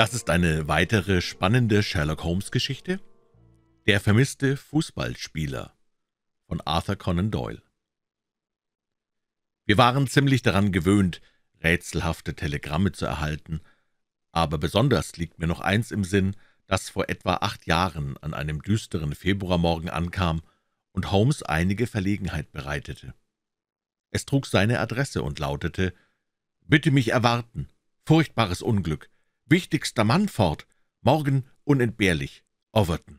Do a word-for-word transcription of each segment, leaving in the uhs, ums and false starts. Das ist eine weitere spannende Sherlock-Holmes-Geschichte. Der vermisste Fußballspieler von Arthur Conan Doyle. Wir waren ziemlich daran gewöhnt, rätselhafte Telegramme zu erhalten, aber besonders liegt mir noch eins im Sinn, das vor etwa acht Jahren an einem düsteren Februarmorgen ankam und Holmes einige Verlegenheit bereitete. Es trug seine Adresse und lautete: »Bitte mich erwarten. Furchtbares Unglück. Wichtigster Mann fort. Morgen unentbehrlich. Overton.«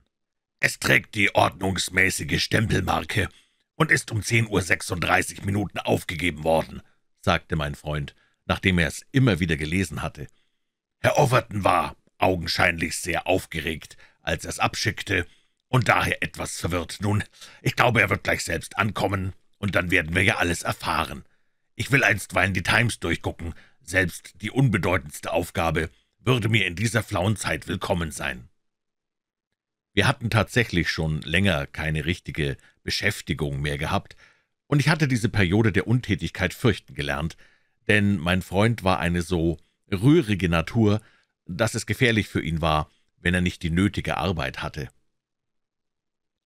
Es trägt die ordnungsmäßige Stempelmarke und ist um zehn Uhr sechsunddreißig Minuten aufgegeben worden, sagte mein Freund, nachdem er es immer wieder gelesen hatte. Herr Overton war augenscheinlich sehr aufgeregt, als er es abschickte, und daher etwas verwirrt. Nun, ich glaube, er wird gleich selbst ankommen, und dann werden wir ja alles erfahren. Ich will einstweilen die Times durchgucken. Selbst die unbedeutendste Aufgabe würde mir in dieser flauen Zeit willkommen sein. Wir hatten tatsächlich schon länger keine richtige Beschäftigung mehr gehabt, und ich hatte diese Periode der Untätigkeit fürchten gelernt, denn mein Freund war eine so rührige Natur, dass es gefährlich für ihn war, wenn er nicht die nötige Arbeit hatte.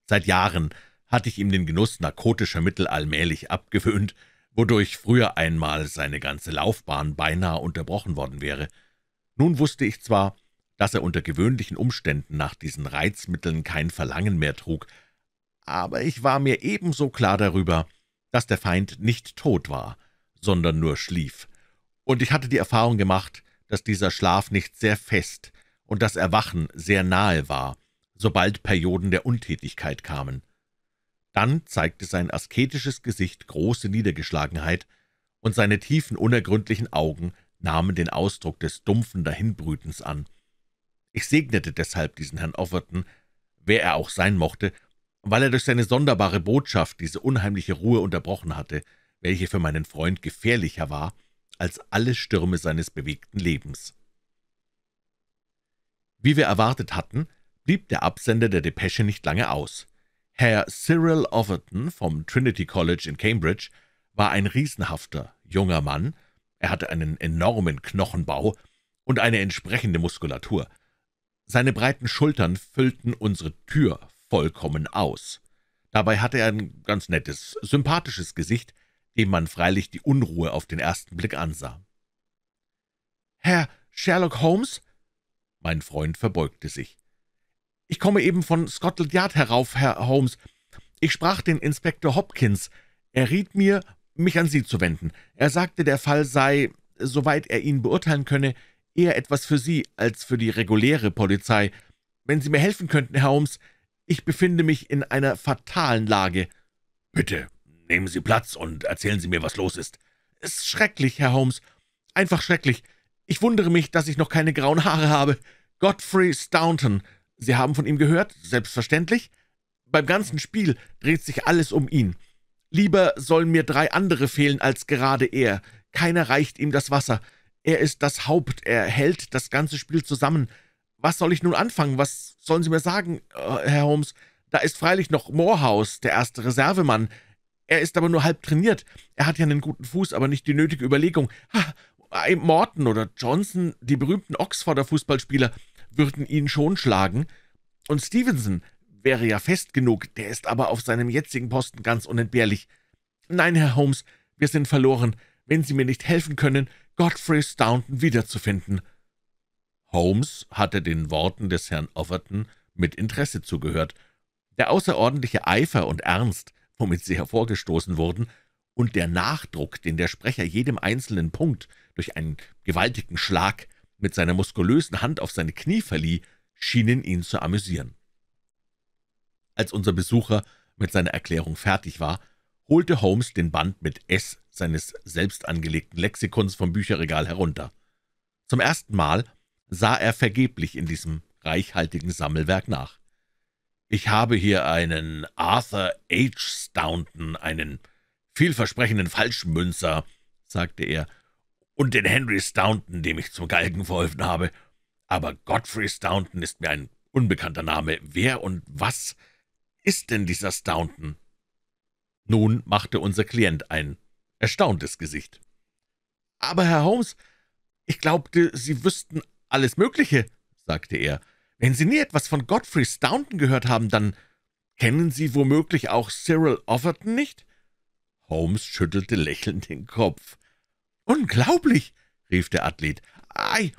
Seit Jahren hatte ich ihm den Genuss narkotischer Mittel allmählich abgewöhnt, wodurch früher einmal seine ganze Laufbahn beinahe unterbrochen worden wäre. Nun wusste ich zwar, dass er unter gewöhnlichen Umständen nach diesen Reizmitteln kein Verlangen mehr trug, aber ich war mir ebenso klar darüber, dass der Feind nicht tot war, sondern nur schlief, und ich hatte die Erfahrung gemacht, dass dieser Schlaf nicht sehr fest und das Erwachen sehr nahe war, sobald Perioden der Untätigkeit kamen. Dann zeigte sein asketisches Gesicht große Niedergeschlagenheit, und seine tiefen, unergründlichen Augen nahmen den Ausdruck des dumpfen Dahinbrütens an. Ich segnete deshalb diesen Herrn Overton, wer er auch sein mochte, weil er durch seine sonderbare Botschaft diese unheimliche Ruhe unterbrochen hatte, welche für meinen Freund gefährlicher war als alle Stürme seines bewegten Lebens. Wie wir erwartet hatten, blieb der Absender der Depesche nicht lange aus. Herr Cyril Overton vom Trinity College in Cambridge war ein riesenhafter, junger Mann. Er hatte einen enormen Knochenbau und eine entsprechende Muskulatur. Seine breiten Schultern füllten unsere Tür vollkommen aus. Dabei hatte er ein ganz nettes, sympathisches Gesicht, dem man freilich die Unruhe auf den ersten Blick ansah. »Herr Sherlock Holmes?« Mein Freund verbeugte sich. »Ich komme eben von Scotland Yard herauf, Herr Holmes. Ich sprach den Inspektor Hopkins. Er riet mir, mich an Sie zu wenden. Er sagte, der Fall sei, soweit er ihn beurteilen könne, eher etwas für Sie als für die reguläre Polizei. Wenn Sie mir helfen könnten, Herr Holmes, ich befinde mich in einer fatalen Lage.« »Bitte, nehmen Sie Platz und erzählen Sie mir, was los ist.« »Es ist schrecklich, Herr Holmes. Einfach schrecklich. Ich wundere mich, dass ich noch keine grauen Haare habe. Godfrey Staunton. Sie haben von ihm gehört? Selbstverständlich. Beim ganzen Spiel dreht sich alles um ihn. Lieber sollen mir drei andere fehlen als gerade er. Keiner reicht ihm das Wasser. Er ist das Haupt, er hält das ganze Spiel zusammen. Was soll ich nun anfangen? Was sollen Sie mir sagen, Herr Holmes? Da ist freilich noch Morehouse, der erste Reservemann. Er ist aber nur halb trainiert. Er hat ja einen guten Fuß, aber nicht die nötige Überlegung. Ha, Morton oder Johnson, die berühmten Oxforder Fußballspieler, würden ihn schon schlagen. Und Stevenson wäre ja fest genug, der ist aber auf seinem jetzigen Posten ganz unentbehrlich. Nein, Herr Holmes, wir sind verloren, wenn Sie mir nicht helfen können, Godfrey Staunton wiederzufinden.« Holmes hatte den Worten des Herrn Overton mit Interesse zugehört. Der außerordentliche Eifer und Ernst, womit sie hervorgestoßen wurden, und der Nachdruck, den der Sprecher jedem einzelnen Punkt durch einen gewaltigen Schlag mit seiner muskulösen Hand auf seine Knie verlieh, schienen ihn zu amüsieren. Als unser Besucher mit seiner Erklärung fertig war, holte Holmes den Band mit S seines selbst angelegten Lexikons vom Bücherregal herunter. Zum ersten Mal sah er vergeblich in diesem reichhaltigen Sammelwerk nach. »Ich habe hier einen Arthur H. Staunton, einen vielversprechenden Falschmünzer«, sagte er, »und den Henry Staunton, dem ich zum Galgen verholfen habe. Aber Godfrey Staunton ist mir ein unbekannter Name. Wer und was ist denn dieser Staunton?« Nun machte unser Klient ein erstauntes Gesicht. »Aber, Herr Holmes, ich glaubte, Sie wüssten alles Mögliche«, sagte er. »Wenn Sie nie etwas von Godfrey Staunton gehört haben, dann kennen Sie womöglich auch Cyril Overton nicht?« Holmes schüttelte lächelnd den Kopf. »Unglaublich«, rief der Athlet. »Ei,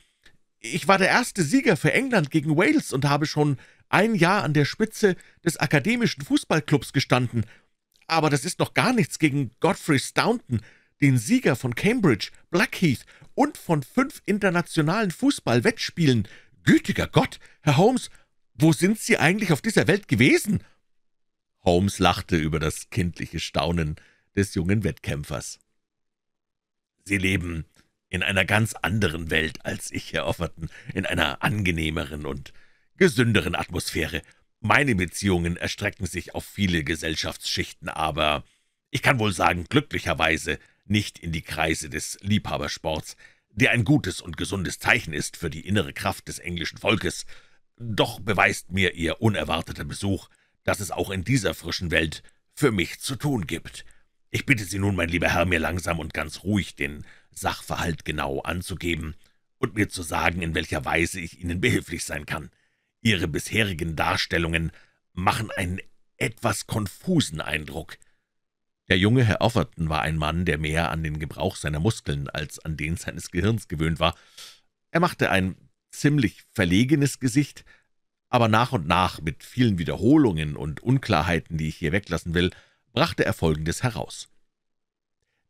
ich war der erste Sieger für England gegen Wales und habe schon ein Jahr an der Spitze des akademischen Fußballclubs gestanden. Aber das ist noch gar nichts gegen Godfrey Staunton, den Sieger von Cambridge, Blackheath und von fünf internationalen Fußball-Wettspielen. Gütiger Gott, Herr Holmes, wo sind Sie eigentlich auf dieser Welt gewesen?« Holmes lachte über das kindliche Staunen des jungen Wettkämpfers. »Sie leben in einer ganz anderen Welt als ich, Herr Overton, in einer angenehmeren und gesünderen Atmosphäre. Meine Beziehungen erstrecken sich auf viele Gesellschaftsschichten, aber ich kann wohl sagen, glücklicherweise nicht in die Kreise des Liebhabersports, der ein gutes und gesundes Zeichen ist für die innere Kraft des englischen Volkes. Doch beweist mir Ihr unerwarteter Besuch, dass es auch in dieser frischen Welt für mich zu tun gibt. Ich bitte Sie nun, mein lieber Herr, mir langsam und ganz ruhig den Sachverhalt genau anzugeben und mir zu sagen, in welcher Weise ich Ihnen behilflich sein kann. Ihre bisherigen Darstellungen machen einen etwas konfusen Eindruck.« Der junge Herr Overton war ein Mann, der mehr an den Gebrauch seiner Muskeln als an den seines Gehirns gewöhnt war. Er machte ein ziemlich verlegenes Gesicht, aber nach und nach, mit vielen Wiederholungen und Unklarheiten, die ich hier weglassen will, brachte er Folgendes heraus.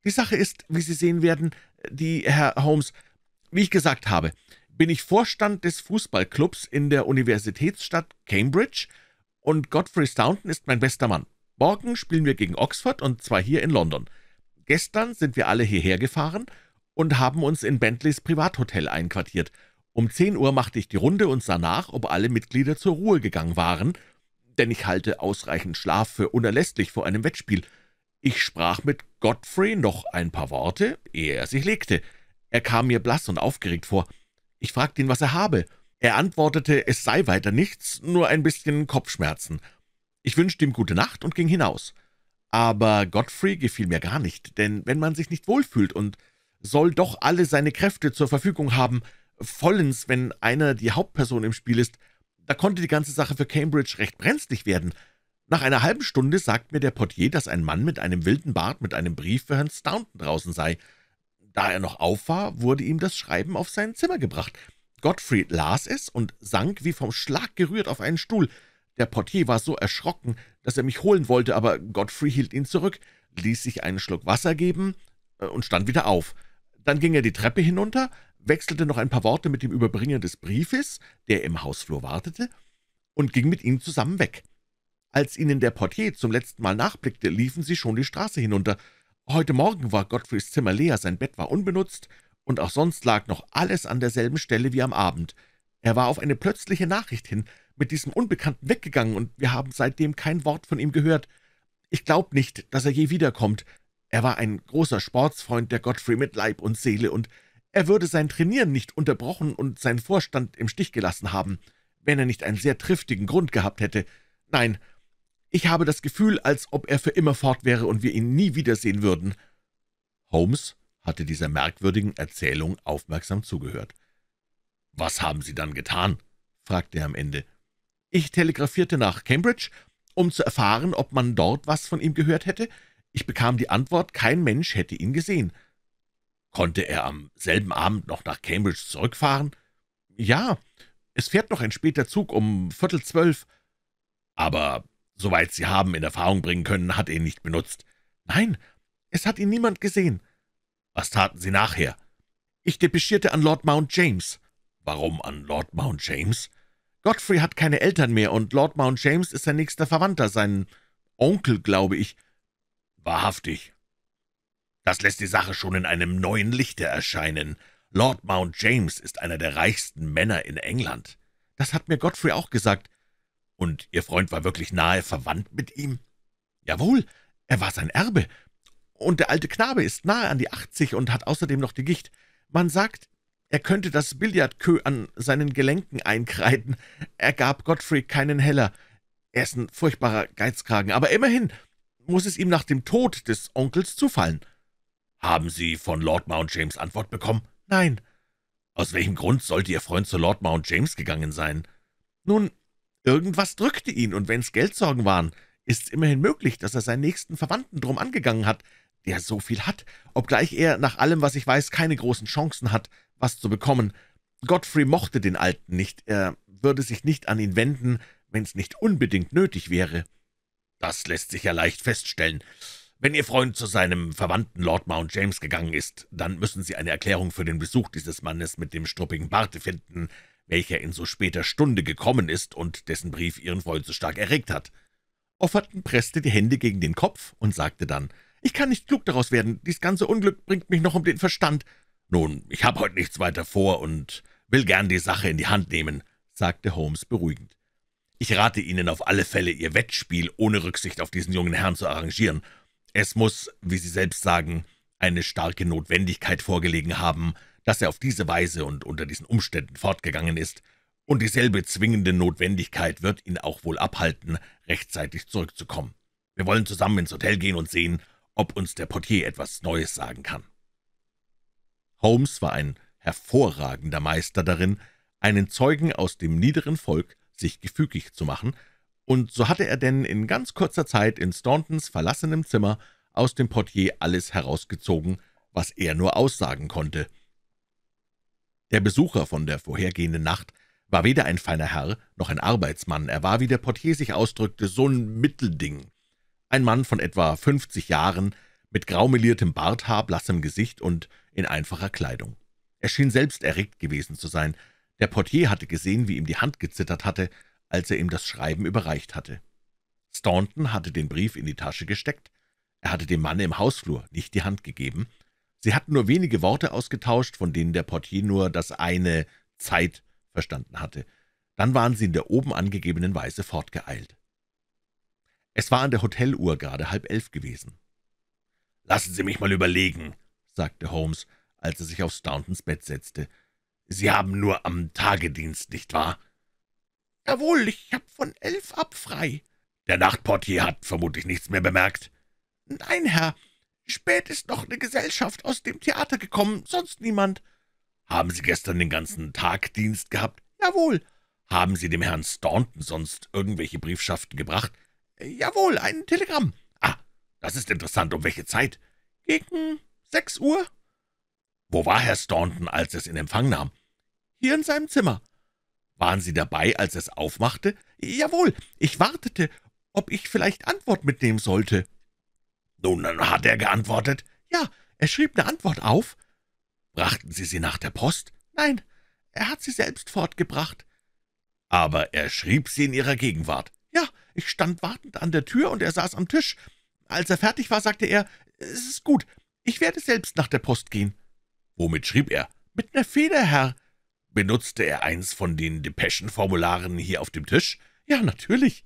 »Die Sache ist, wie Sie sehen werden, die, Herr Holmes, wie ich gesagt habe, bin ich Vorstand des Fußballclubs in der Universitätsstadt Cambridge, und Godfrey Staunton ist mein bester Mann. Morgen spielen wir gegen Oxford, und zwar hier in London. Gestern sind wir alle hierher gefahren und haben uns in Bentleys Privathotel einquartiert. Um zehn Uhr machte ich die Runde und sah nach, ob alle Mitglieder zur Ruhe gegangen waren, denn ich halte ausreichend Schlaf für unerlässlich vor einem Wettspiel. Ich sprach mit Godfrey noch ein paar Worte, ehe er sich legte. Er kam mir blass und aufgeregt vor. Ich fragte ihn, was er habe. Er antwortete, es sei weiter nichts, nur ein bisschen Kopfschmerzen. Ich wünschte ihm gute Nacht und ging hinaus. Aber Godfrey gefiel mir gar nicht, denn wenn man sich nicht wohlfühlt und soll doch alle seine Kräfte zur Verfügung haben, vollends, wenn einer die Hauptperson im Spiel ist, da konnte die ganze Sache für Cambridge recht brenzlig werden. Nach einer halben Stunde sagt mir der Portier, dass ein Mann mit einem wilden Bart mit einem Brief für Herrn Staunton draußen sei. Da er noch auf war, wurde ihm das Schreiben auf sein Zimmer gebracht. Godfrey las es und sank wie vom Schlag gerührt auf einen Stuhl. Der Portier war so erschrocken, dass er mich holen wollte, aber Godfrey hielt ihn zurück, ließ sich einen Schluck Wasser geben und stand wieder auf. Dann ging er die Treppe hinunter, wechselte noch ein paar Worte mit dem Überbringer des Briefes, der im Hausflur wartete, und ging mit ihm zusammen weg. Als ihnen der Portier zum letzten Mal nachblickte, liefen sie schon die Straße hinunter. Heute Morgen war Godfreys Zimmer leer, sein Bett war unbenutzt, und auch sonst lag noch alles an derselben Stelle wie am Abend. Er war auf eine plötzliche Nachricht hin mit diesem Unbekannten weggegangen, und wir haben seitdem kein Wort von ihm gehört. Ich glaube nicht, dass er je wiederkommt. Er war ein großer Sportsfreund, der Godfrey, mit Leib und Seele, und er würde sein Trainieren nicht unterbrochen und seinen Vorstand im Stich gelassen haben, wenn er nicht einen sehr triftigen Grund gehabt hätte. Nein, ich habe das Gefühl, als ob er für immer fort wäre und wir ihn nie wiedersehen würden.« Holmes hatte dieser merkwürdigen Erzählung aufmerksam zugehört. »Was haben Sie dann getan?« fragte er am Ende. »Ich telegrafierte nach Cambridge, um zu erfahren, ob man dort was von ihm gehört hätte. Ich bekam die Antwort, kein Mensch hätte ihn gesehen.« »Konnte er am selben Abend noch nach Cambridge zurückfahren?« »Ja, es fährt noch ein später Zug um Viertel zwölf.« »Aber soweit Sie haben in Erfahrung bringen können, hat er ihn nicht benutzt.« »Nein, es hat ihn niemand gesehen.« »Was taten Sie nachher?« »Ich depeschierte an Lord Mount James.« »Warum an Lord Mount James?« »Godfrey hat keine Eltern mehr, und Lord Mount James ist sein nächster Verwandter, sein Onkel, glaube ich.« »Wahrhaftig. Das lässt die Sache schon in einem neuen Lichte erscheinen. Lord Mount James ist einer der reichsten Männer in England.« »Das hat mir Godfrey auch gesagt.« »Und Ihr Freund war wirklich nahe verwandt mit ihm?« »Jawohl, er war sein Erbe. Und der alte Knabe ist nahe an die achtzig und hat außerdem noch die Gicht. Man sagt, er könnte das Billardkö an seinen Gelenken einkreiden. Er gab Godfrey keinen Heller. Er ist ein furchtbarer Geizkragen, aber immerhin muss es ihm nach dem Tod des Onkels zufallen.« »Haben Sie von Lord Mount James Antwort bekommen?« »Nein.« »Aus welchem Grund sollte Ihr Freund zu Lord Mount James gegangen sein?« »Nun, irgendwas drückte ihn, und wenn's Geldsorgen waren, ist's immerhin möglich, dass er seinen nächsten Verwandten drum angegangen hat, der so viel hat, obgleich er, nach allem, was ich weiß, keine großen Chancen hat, was zu bekommen. Godfrey mochte den Alten nicht, er würde sich nicht an ihn wenden, wenn's nicht unbedingt nötig wäre.« »Das lässt sich ja leicht feststellen. Wenn Ihr Freund zu seinem Verwandten Lord Mount James gegangen ist, dann müssen Sie eine Erklärung für den Besuch dieses Mannes mit dem struppigen Barte finden, welcher in so später Stunde gekommen ist und dessen Brief Ihren Freund so stark erregt hat.« Overton presste die Hände gegen den Kopf und sagte dann, »Ich kann nicht klug daraus werden, dies ganze Unglück bringt mich noch um den Verstand.« »Nun, ich habe heute nichts weiter vor und will gern die Sache in die Hand nehmen«, sagte Holmes beruhigend. »Ich rate Ihnen auf alle Fälle, Ihr Wettspiel ohne Rücksicht auf diesen jungen Herrn zu arrangieren. Es muss, wie Sie selbst sagen, eine starke Notwendigkeit vorgelegen haben, dass er auf diese Weise und unter diesen Umständen fortgegangen ist, und dieselbe zwingende Notwendigkeit wird ihn auch wohl abhalten, rechtzeitig zurückzukommen. Wir wollen zusammen ins Hotel gehen und sehen, ob uns der Portier etwas Neues sagen kann.« Holmes war ein hervorragender Meister darin, einen Zeugen aus dem niederen Volk sich gefügig zu machen, und so hatte er denn in ganz kurzer Zeit in Stauntons verlassenem Zimmer aus dem Portier alles herausgezogen, was er nur aussagen konnte. Der Besucher von der vorhergehenden Nacht war weder ein feiner Herr noch ein Arbeitsmann, er war, wie der Portier sich ausdrückte, so ein Mittelding. Ein Mann von etwa fünfzig Jahren, mit graumeliertem Barthaar, blassem Gesicht und in einfacher Kleidung. Er schien selbst erregt gewesen zu sein. Der Portier hatte gesehen, wie ihm die Hand gezittert hatte, als er ihm das Schreiben überreicht hatte. Staunton hatte den Brief in die Tasche gesteckt. Er hatte dem Manne im Hausflur nicht die Hand gegeben. Sie hatten nur wenige Worte ausgetauscht, von denen der Portier nur das eine »Zeit« verstanden hatte. Dann waren sie in der oben angegebenen Weise fortgeeilt. Es war an der Hoteluhr gerade halb elf gewesen. »Lassen Sie mich mal überlegen«, sagte Holmes, als er sich auf Stauntons Bett setzte. »Sie haben nur am Tagedienst, nicht wahr?« »Jawohl, ich hab von elf ab frei.« »Der Nachtportier hat vermutlich nichts mehr bemerkt.« »Nein, Herr. Spät ist noch eine Gesellschaft aus dem Theater gekommen, sonst niemand.« »Haben Sie gestern den ganzen Tag Dienst gehabt?« »Jawohl.« »Haben Sie dem Herrn Staunton sonst irgendwelche Briefschaften gebracht?« »Jawohl, ein Telegramm.« »Ah, das ist interessant. Um welche Zeit?« »Gegen sechs Uhr.« »Wo war Herr Staunton, als er es in Empfang nahm?« »Hier in seinem Zimmer.« »Waren Sie dabei, als er es aufmachte?« »Jawohl, ich wartete, ob ich vielleicht Antwort mitnehmen sollte.« »Nun, dann hat er geantwortet?« »Ja, er schrieb eine Antwort auf.« »Brachten Sie sie nach der Post?« »Nein, er hat sie selbst fortgebracht.« »Aber er schrieb sie in Ihrer Gegenwart?« »Ja, ich stand wartend an der Tür, und er saß am Tisch. Als er fertig war, sagte er, »Es ist gut, ich werde selbst nach der Post gehen.« »Womit schrieb er?« »Mit einer Feder, Herr.« »Benutzte er eins von den Depeschenformularen hier auf dem Tisch?« »Ja, natürlich.«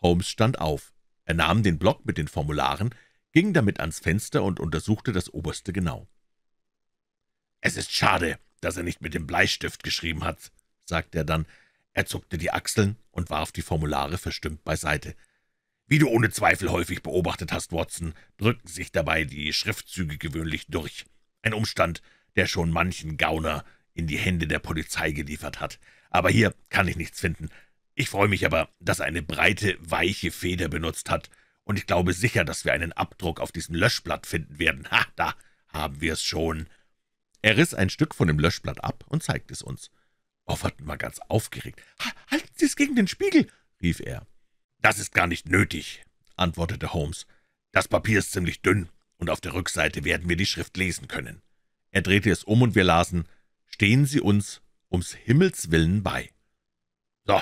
Holmes stand auf. Er nahm den Block mit den Formularen, ging damit ans Fenster und untersuchte das oberste genau. »Es ist schade, dass er nicht mit dem Bleistift geschrieben hat«, sagte er dann. Er zuckte die Achseln und warf die Formulare verstimmt beiseite. »Wie du ohne Zweifel häufig beobachtet hast, Watson, drücken sich dabei die Schriftzüge gewöhnlich durch. Ein Umstand, der schon manchen Gauner in die Hände der Polizei geliefert hat. Aber hier kann ich nichts finden. Ich freue mich aber, dass er eine breite, weiche Feder benutzt hat, und ich glaube sicher, dass wir einen Abdruck auf diesem Löschblatt finden werden. Ha, da haben wir es schon.« Er riss ein Stück von dem Löschblatt ab und zeigte es uns. Overton war ganz aufgeregt. »Halten Sie es gegen den Spiegel«, rief er. »Das ist gar nicht nötig«, antwortete Holmes. »Das Papier ist ziemlich dünn, und auf der Rückseite werden wir die Schrift lesen können.« Er drehte es um, und wir lasen: »Stehen Sie uns ums Himmels willen bei.« »So,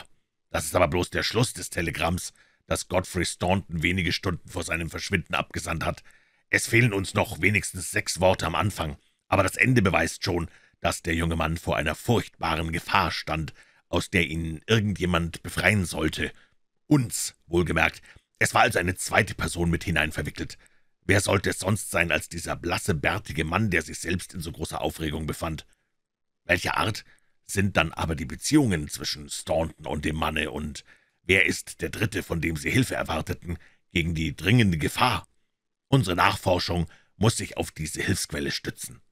das ist aber bloß der Schluss des Telegramms, das Godfrey Staunton wenige Stunden vor seinem Verschwinden abgesandt hat. Es fehlen uns noch wenigstens sechs Worte am Anfang, aber das Ende beweist schon, dass der junge Mann vor einer furchtbaren Gefahr stand, aus der ihn irgendjemand befreien sollte. Uns, wohlgemerkt. Es war also eine zweite Person mit hinein verwickelt. Wer sollte es sonst sein als dieser blasse, bärtige Mann, der sich selbst in so großer Aufregung befand? Welcher Art sind dann aber die Beziehungen zwischen Staunton und dem Manne, und wer ist der Dritte, von dem Sie Hilfe erwarteten, gegen die dringende Gefahr? Unsere Nachforschung muss sich auf diese Hilfsquelle stützen.«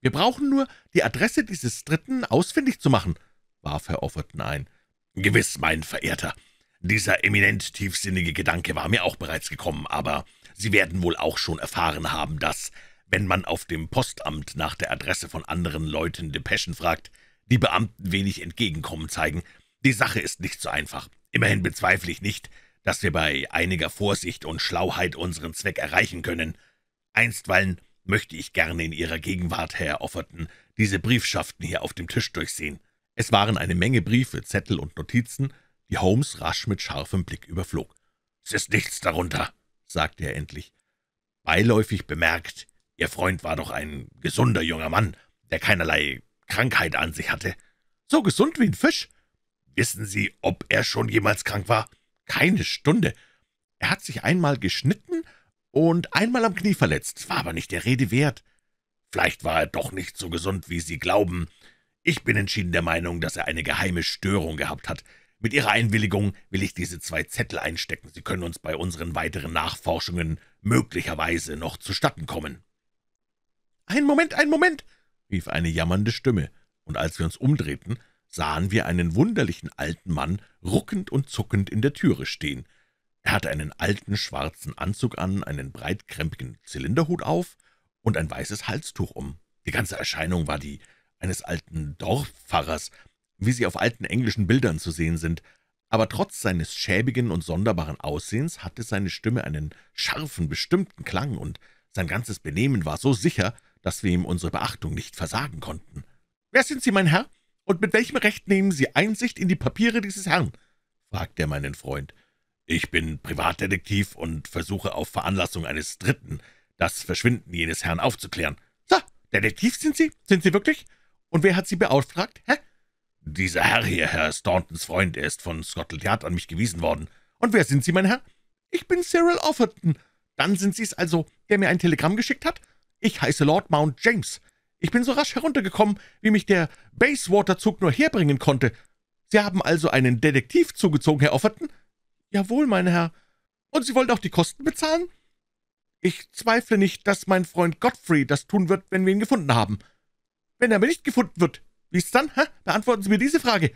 »Wir brauchen nur, die Adresse dieses Dritten ausfindig zu machen«, warf Herr Overton ein. »Gewiss, mein Verehrter. Dieser eminent tiefsinnige Gedanke war mir auch bereits gekommen, aber Sie werden wohl auch schon erfahren haben, dass, wenn man auf dem Postamt nach der Adresse von anderen Leuten Depeschen fragt, die Beamten wenig Entgegenkommen zeigen. Die Sache ist nicht so einfach. Immerhin bezweifle ich nicht, dass wir bei einiger Vorsicht und Schlauheit unseren Zweck erreichen können. Einstweilen möchte ich gerne in Ihrer Gegenwart, Herr Overton, diese Briefschaften hier auf dem Tisch durchsehen.« Es waren eine Menge Briefe, Zettel und Notizen, die Holmes rasch mit scharfem Blick überflog. »Es ist nichts darunter«, sagte er endlich. »Beiläufig bemerkt, Ihr Freund war doch ein gesunder junger Mann, der keinerlei Krankheit an sich hatte.« »So gesund wie ein Fisch. Wissen Sie, ob er schon jemals krank war?« »Keine Stunde. Er hat sich einmal geschnitten und einmal am Knie verletzt, war aber nicht der Rede wert.« »Vielleicht war er doch nicht so gesund, wie Sie glauben. Ich bin entschieden der Meinung, dass er eine geheime Störung gehabt hat. Mit Ihrer Einwilligung will ich diese zwei Zettel einstecken. Sie können uns bei unseren weiteren Nachforschungen möglicherweise noch zustatten kommen.« »Ein Moment, ein Moment!« rief eine jammernde Stimme, und als wir uns umdrehten, sahen wir einen wunderlichen alten Mann ruckend und zuckend in der Türe stehen. Er hatte einen alten schwarzen Anzug an, einen breitkrempigen Zylinderhut auf und ein weißes Halstuch um. Die ganze Erscheinung war die eines alten Dorfpfarrers, wie sie auf alten englischen Bildern zu sehen sind, aber trotz seines schäbigen und sonderbaren Aussehens hatte seine Stimme einen scharfen, bestimmten Klang, und sein ganzes Benehmen war so sicher, dass wir ihm unsere Beachtung nicht versagen konnten. »Wer sind Sie, mein Herr, und mit welchem Recht nehmen Sie Einsicht in die Papiere dieses Herrn?« fragte er meinen Freund. »Ich bin Privatdetektiv und versuche auf Veranlassung eines Dritten, das Verschwinden jenes Herrn aufzuklären.« »So, Detektiv sind Sie? Sind Sie wirklich? Und wer hat Sie beauftragt, hä?« »Dieser Herr hier, Herr Stauntons Freund, er ist von Scotland Yard an mich gewiesen worden.« »Und wer sind Sie, mein Herr?« »Ich bin Cyril Overton.« »Dann sind Sie es also, der mir ein Telegramm geschickt hat?« »Ich heiße Lord Mount James. Ich bin so rasch heruntergekommen, wie mich der Bayswater-Zug nur herbringen konnte. Sie haben also einen Detektiv zugezogen, Herr Overton?« »Jawohl, mein Herr.« »Und Sie wollen auch die Kosten bezahlen?« »Ich zweifle nicht, dass mein Freund Godfrey das tun wird, wenn wir ihn gefunden haben.« »Wenn er aber nicht gefunden wird, wie ist's dann, hä? Beantworten Sie mir diese Frage.«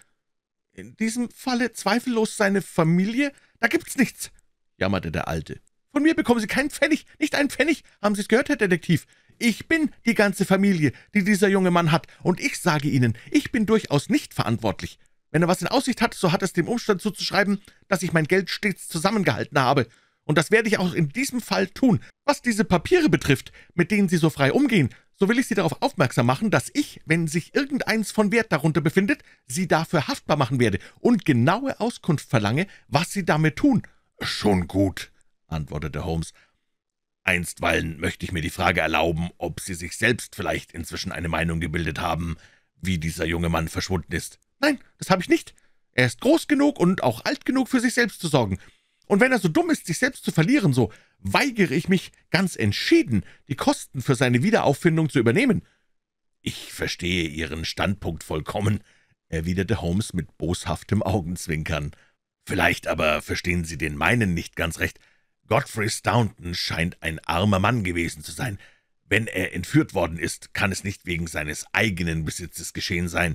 »In diesem Falle zweifellos seine Familie, da gibt's nichts«, jammerte der Alte. »Von mir bekommen Sie keinen Pfennig, nicht einen Pfennig. Haben Sie es gehört, Herr Detektiv? Ich bin die ganze Familie, die dieser junge Mann hat, und ich sage Ihnen, ich bin durchaus nicht verantwortlich. Wenn er was in Aussicht hat, so hat es dem Umstand zuzuschreiben, dass ich mein Geld stets zusammengehalten habe. Und das werde ich auch in diesem Fall tun. Was diese Papiere betrifft, mit denen Sie so frei umgehen, so will ich Sie darauf aufmerksam machen, dass ich, wenn sich irgendeins von Wert darunter befindet, Sie dafür haftbar machen werde und genaue Auskunft verlange, was Sie damit tun.« »Schon gut«, antwortete Holmes. »Einstweilen möchte ich mir die Frage erlauben, ob Sie sich selbst vielleicht inzwischen eine Meinung gebildet haben, wie dieser junge Mann verschwunden ist.« »Nein, das habe ich nicht. Er ist groß genug und auch alt genug, für sich selbst zu sorgen. Und wenn er so dumm ist, sich selbst zu verlieren, so weigere ich mich ganz entschieden, die Kosten für seine Wiederauffindung zu übernehmen.« »Ich verstehe Ihren Standpunkt vollkommen«, erwiderte Holmes mit boshaftem Augenzwinkern. »Vielleicht aber verstehen Sie den meinen nicht ganz recht. Godfrey Staunton scheint ein armer Mann gewesen zu sein. Wenn er entführt worden ist, kann es nicht wegen seines eigenen Besitzes geschehen sein.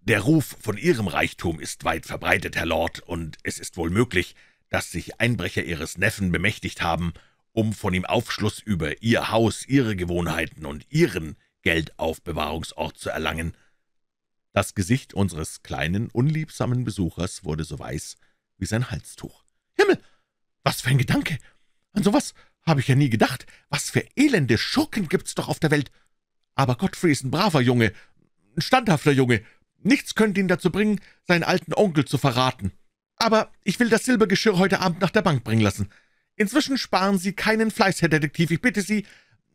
Der Ruf von Ihrem Reichtum ist weit verbreitet, Herr Lord, und es ist wohl möglich, dass sich Einbrecher Ihres Neffen bemächtigt haben, um von ihm Aufschluss über Ihr Haus, Ihre Gewohnheiten und Ihren Geldaufbewahrungsort zu erlangen.« Das Gesicht unseres kleinen, unliebsamen Besuchers wurde so weiß wie sein Halstuch. »Himmel! Was für ein Gedanke! An sowas habe ich ja nie gedacht. Was für elende Schurken gibt's doch auf der Welt! Aber Godfrey ist ein braver Junge, ein standhafter Junge. Nichts könnte ihn dazu bringen, seinen alten Onkel zu verraten. Aber ich will das Silbergeschirr heute Abend nach der Bank bringen lassen. Inzwischen sparen Sie keinen Fleiß, Herr Detektiv. Ich bitte Sie,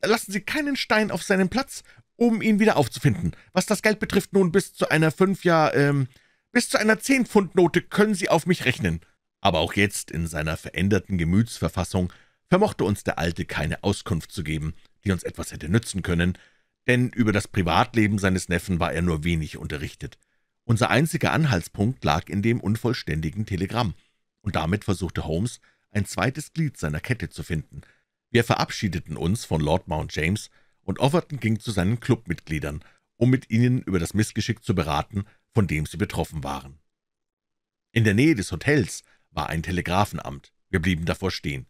lassen Sie keinen Stein auf seinen Platz, um ihn wieder aufzufinden. Was das Geld betrifft, nun bis zu einer fünf, ja, ähm, bis zu einer Zehn-Pfund-Note können Sie auf mich rechnen.« Aber auch jetzt, in seiner veränderten Gemütsverfassung, vermochte uns der Alte keine Auskunft zu geben, die uns etwas hätte nützen können, denn über das Privatleben seines Neffen war er nur wenig unterrichtet. Unser einziger Anhaltspunkt lag in dem unvollständigen Telegramm, und damit versuchte Holmes, ein zweites Glied seiner Kette zu finden. Wir verabschiedeten uns von Lord Mount James und Overton ging zu seinen Clubmitgliedern, um mit ihnen über das Missgeschick zu beraten, von dem sie betroffen waren. In der Nähe des Hotels war ein Telegrafenamt. Wir blieben davor stehen.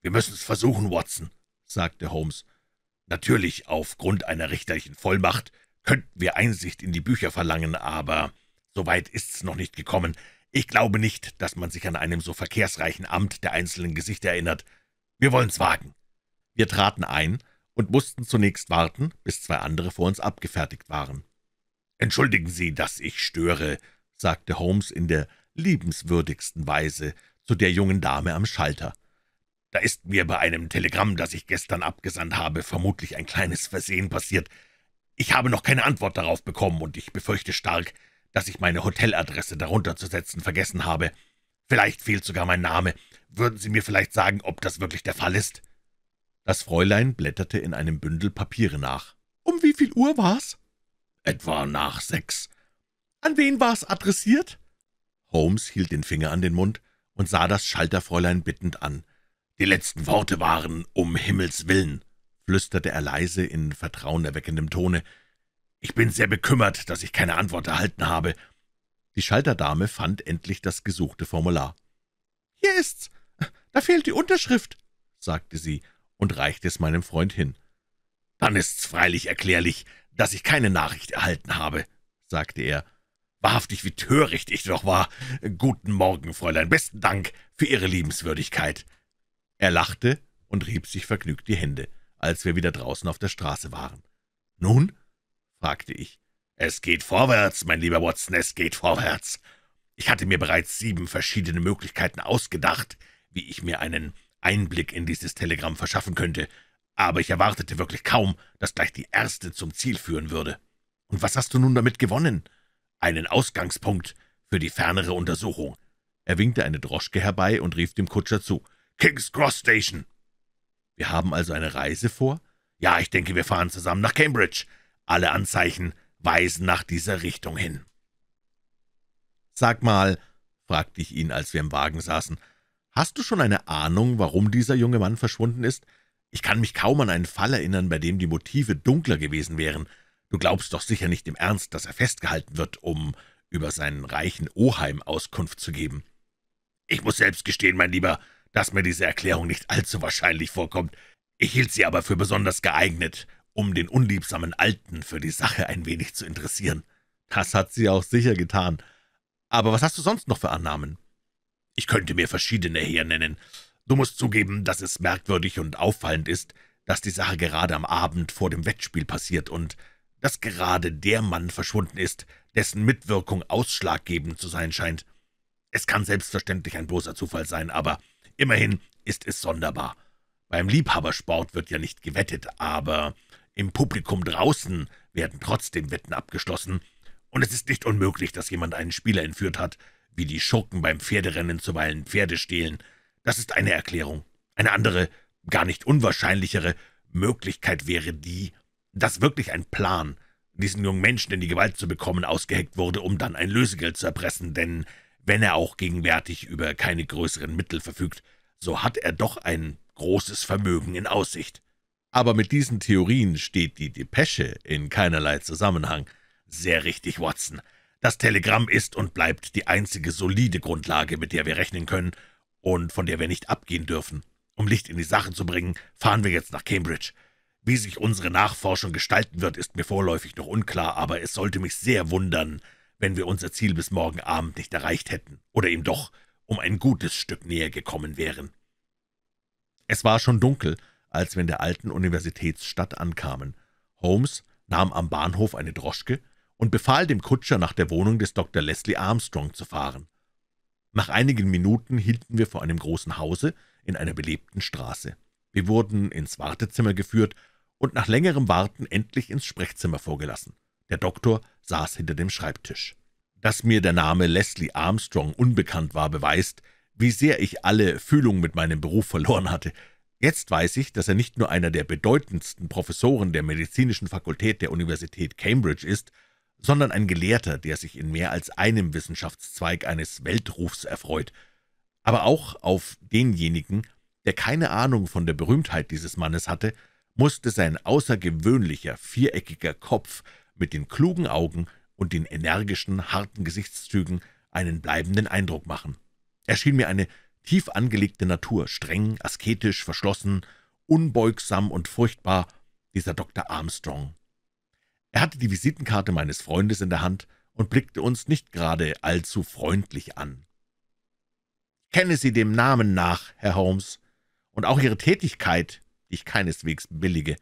»Wir müssen es versuchen, Watson«, sagte Holmes. »Natürlich, aufgrund einer richterlichen Vollmacht könnten wir Einsicht in die Bücher verlangen, aber soweit ist's noch nicht gekommen. Ich glaube nicht, dass man sich an einem so verkehrsreichen Amt der einzelnen Gesichter erinnert. Wir wollen's wagen.« Wir traten ein und mussten zunächst warten, bis zwei andere vor uns abgefertigt waren. »Entschuldigen Sie, dass ich störe«, sagte Holmes in der liebenswürdigsten Weise zu der jungen Dame am Schalter. »Da ist mir bei einem Telegramm, das ich gestern abgesandt habe, vermutlich ein kleines Versehen passiert. Ich habe noch keine Antwort darauf bekommen, und ich befürchte stark, dass ich meine Hoteladresse darunter zu setzen vergessen habe. Vielleicht fehlt sogar mein Name. Würden Sie mir vielleicht sagen, ob das wirklich der Fall ist?« Das Fräulein blätterte in einem Bündel Papiere nach. »Um wie viel Uhr war's?« »Etwa nach sechs.« »An wen war's adressiert?« Holmes hielt den Finger an den Mund und sah das Schalterfräulein bittend an. »Die letzten Worte waren, um Himmels willen«, flüsterte er leise in vertrauenerweckendem Tone. »Ich bin sehr bekümmert, dass ich keine Antwort erhalten habe.« Die Schalterdame fand endlich das gesuchte Formular. »Hier ist's, da fehlt die Unterschrift«, sagte sie und reichte es meinem Freund hin. »Dann ist's freilich erklärlich, dass ich keine Nachricht erhalten habe«, sagte er. »Wahrhaftig, wie töricht ich doch war. Guten Morgen, Fräulein, besten Dank für Ihre Liebenswürdigkeit.« Er lachte und rieb sich vergnügt die Hände, als wir wieder draußen auf der Straße waren. »Nun?« fragte ich. »Es geht vorwärts, mein lieber Watson, es geht vorwärts. Ich hatte mir bereits sieben verschiedene Möglichkeiten ausgedacht, wie ich mir einen Einblick in dieses Telegramm verschaffen könnte, aber ich erwartete wirklich kaum, dass gleich die erste zum Ziel führen würde. Und was hast du nun damit gewonnen? Einen Ausgangspunkt für die fernere Untersuchung.« Er winkte eine Droschke herbei und rief dem Kutscher zu. »King's Cross Station!« »Wir haben also eine Reise vor?« »Ja, ich denke, wir fahren zusammen nach Cambridge. Alle Anzeichen weisen nach dieser Richtung hin.« »Sag mal«, fragte ich ihn, als wir im Wagen saßen, »hast du schon eine Ahnung, warum dieser junge Mann verschwunden ist? Ich kann mich kaum an einen Fall erinnern, bei dem die Motive dunkler gewesen wären. Du glaubst doch sicher nicht im Ernst, dass er festgehalten wird, um über seinen reichen Oheim Auskunft zu geben.« »Ich muss selbst gestehen, mein Lieber, dass mir diese Erklärung nicht allzu wahrscheinlich vorkommt. Ich hielt sie aber für besonders geeignet, um den unliebsamen Alten für die Sache ein wenig zu interessieren.« »Das hat sie auch sicher getan. Aber was hast du sonst noch für Annahmen?« »Ich könnte mir verschiedene hernennen. Du musst zugeben, dass es merkwürdig und auffallend ist, dass die Sache gerade am Abend vor dem Wettspiel passiert und dass gerade der Mann verschwunden ist, dessen Mitwirkung ausschlaggebend zu sein scheint. Es kann selbstverständlich ein bloßer Zufall sein, aber immerhin ist es sonderbar. Beim Liebhabersport wird ja nicht gewettet, aber im Publikum draußen werden trotzdem Wetten abgeschlossen, und es ist nicht unmöglich, dass jemand einen Spieler entführt hat, wie die Schurken beim Pferderennen zuweilen Pferde stehlen. Das ist eine Erklärung. Eine andere, gar nicht unwahrscheinlichere Möglichkeit wäre die, dass wirklich ein Plan, diesen jungen Menschen in die Gewalt zu bekommen, ausgeheckt wurde, um dann ein Lösegeld zu erpressen, denn wenn er auch gegenwärtig über keine größeren Mittel verfügt, so hat er doch ein großes Vermögen in Aussicht.« »Aber mit diesen Theorien steht die Depesche in keinerlei Zusammenhang.« »Sehr richtig, Watson. Das Telegramm ist und bleibt die einzige solide Grundlage, mit der wir rechnen können und von der wir nicht abgehen dürfen. Um Licht in die Sache zu bringen, fahren wir jetzt nach Cambridge. Wie sich unsere Nachforschung gestalten wird, ist mir vorläufig noch unklar, aber es sollte mich sehr wundern, wenn wir unser Ziel bis morgen Abend nicht erreicht hätten oder ihm doch um ein gutes Stück näher gekommen wären.« Es war schon dunkel, als wir in der alten Universitätsstadt ankamen. Holmes nahm am Bahnhof eine Droschke und befahl dem Kutscher, nach der Wohnung des Doktor Leslie Armstrong zu fahren. Nach einigen Minuten hielten wir vor einem großen Hause in einer belebten Straße. Wir wurden ins Wartezimmer geführt und nach längerem Warten endlich ins Sprechzimmer vorgelassen. Der Doktor saß hinter dem Schreibtisch. Dass mir der Name Leslie Armstrong unbekannt war, beweist, wie sehr ich alle Fühlung mit meinem Beruf verloren hatte. Jetzt weiß ich, dass er nicht nur einer der bedeutendsten Professoren der medizinischen Fakultät der Universität Cambridge ist, sondern ein Gelehrter, der sich in mehr als einem Wissenschaftszweig eines Weltrufs erfreut, aber auch auf denjenigen, der keine Ahnung von der Berühmtheit dieses Mannes hatte, musste sein außergewöhnlicher, viereckiger Kopf mit den klugen Augen und den energischen, harten Gesichtszügen einen bleibenden Eindruck machen. Er schien mir eine tief angelegte Natur, streng, asketisch, verschlossen, unbeugsam und furchtbar, dieser Doktor Armstrong. Er hatte die Visitenkarte meines Freundes in der Hand und blickte uns nicht gerade allzu freundlich an. »Ich kenne Sie dem Namen nach, Herr Holmes, und auch Ihre Tätigkeit, die ich keineswegs billige.«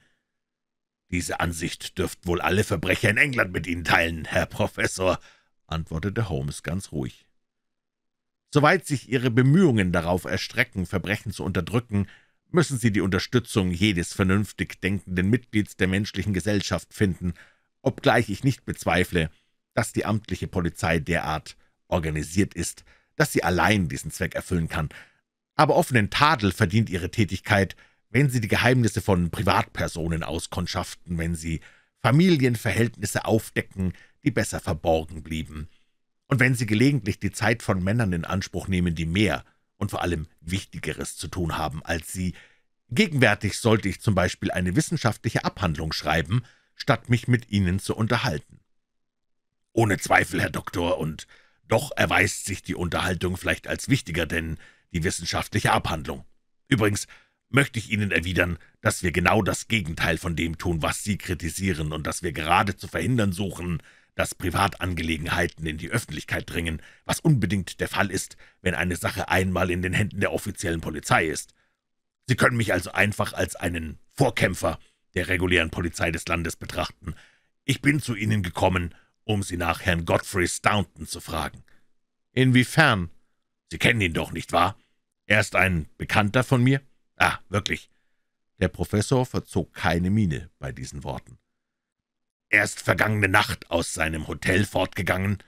»Diese Ansicht dürft wohl alle Verbrecher in England mit Ihnen teilen, Herr Professor«, antwortete Holmes ganz ruhig. »Soweit sich Ihre Bemühungen darauf erstrecken, Verbrechen zu unterdrücken, müssen Sie die Unterstützung jedes vernünftig denkenden Mitglieds der menschlichen Gesellschaft finden, obgleich ich nicht bezweifle, dass die amtliche Polizei derart organisiert ist, dass sie allein diesen Zweck erfüllen kann. Aber offenen Tadel verdient Ihre Tätigkeit, wenn Sie die Geheimnisse von Privatpersonen auskundschaften, wenn Sie Familienverhältnisse aufdecken, die besser verborgen blieben, und wenn Sie gelegentlich die Zeit von Männern in Anspruch nehmen, die mehr und vor allem Wichtigeres zu tun haben als Sie. Gegenwärtig sollte ich zum Beispiel eine wissenschaftliche Abhandlung schreiben, statt mich mit Ihnen zu unterhalten.« »Ohne Zweifel, Herr Doktor, und doch erweist sich die Unterhaltung vielleicht als wichtiger, denn die wissenschaftliche Abhandlung. Übrigens möchte ich Ihnen erwidern, dass wir genau das Gegenteil von dem tun, was Sie kritisieren, und dass wir gerade zu verhindern suchen, dass Privatangelegenheiten in die Öffentlichkeit dringen, was unbedingt der Fall ist, wenn eine Sache einmal in den Händen der offiziellen Polizei ist. Sie können mich also einfach als einen Vorkämpfer der regulären Polizei des Landes betrachten. Ich bin zu Ihnen gekommen, um Sie nach Herrn Godfrey Staunton zu fragen.« »Inwiefern?« »Sie kennen ihn doch, nicht wahr? Er ist ein Bekannter von mir?« »Ah, wirklich.« Der Professor verzog keine Miene bei diesen Worten. »Er ist vergangene Nacht aus seinem Hotel fortgegangen,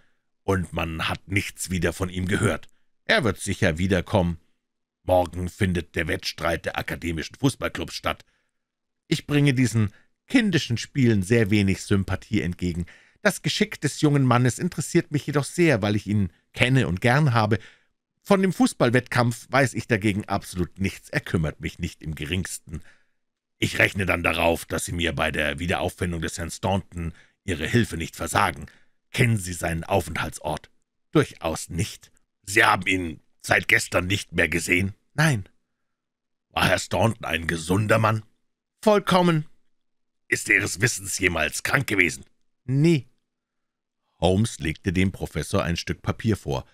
und man hat nichts wieder von ihm gehört. Er wird sicher wiederkommen. Morgen findet der Wettstreit der akademischen Fußballclubs statt. Ich bringe diesen kindischen Spielen sehr wenig Sympathie entgegen. Das Geschick des jungen Mannes interessiert mich jedoch sehr, weil ich ihn kenne und gern habe. Von dem Fußballwettkampf weiß ich dagegen absolut nichts, er kümmert mich nicht im geringsten. Ich rechne dann darauf, dass Sie mir bei der Wiederauffindung des Herrn Staunton Ihre Hilfe nicht versagen. Kennen Sie seinen Aufenthaltsort?« »Durchaus nicht.« »Sie haben ihn seit gestern nicht mehr gesehen?« »Nein.« »War Herr Staunton ein gesunder Mann?« »Vollkommen.« »Ist er Ihres Wissens jemals krank gewesen?« »Nie.« Holmes legte dem Professor ein Stück Papier vor.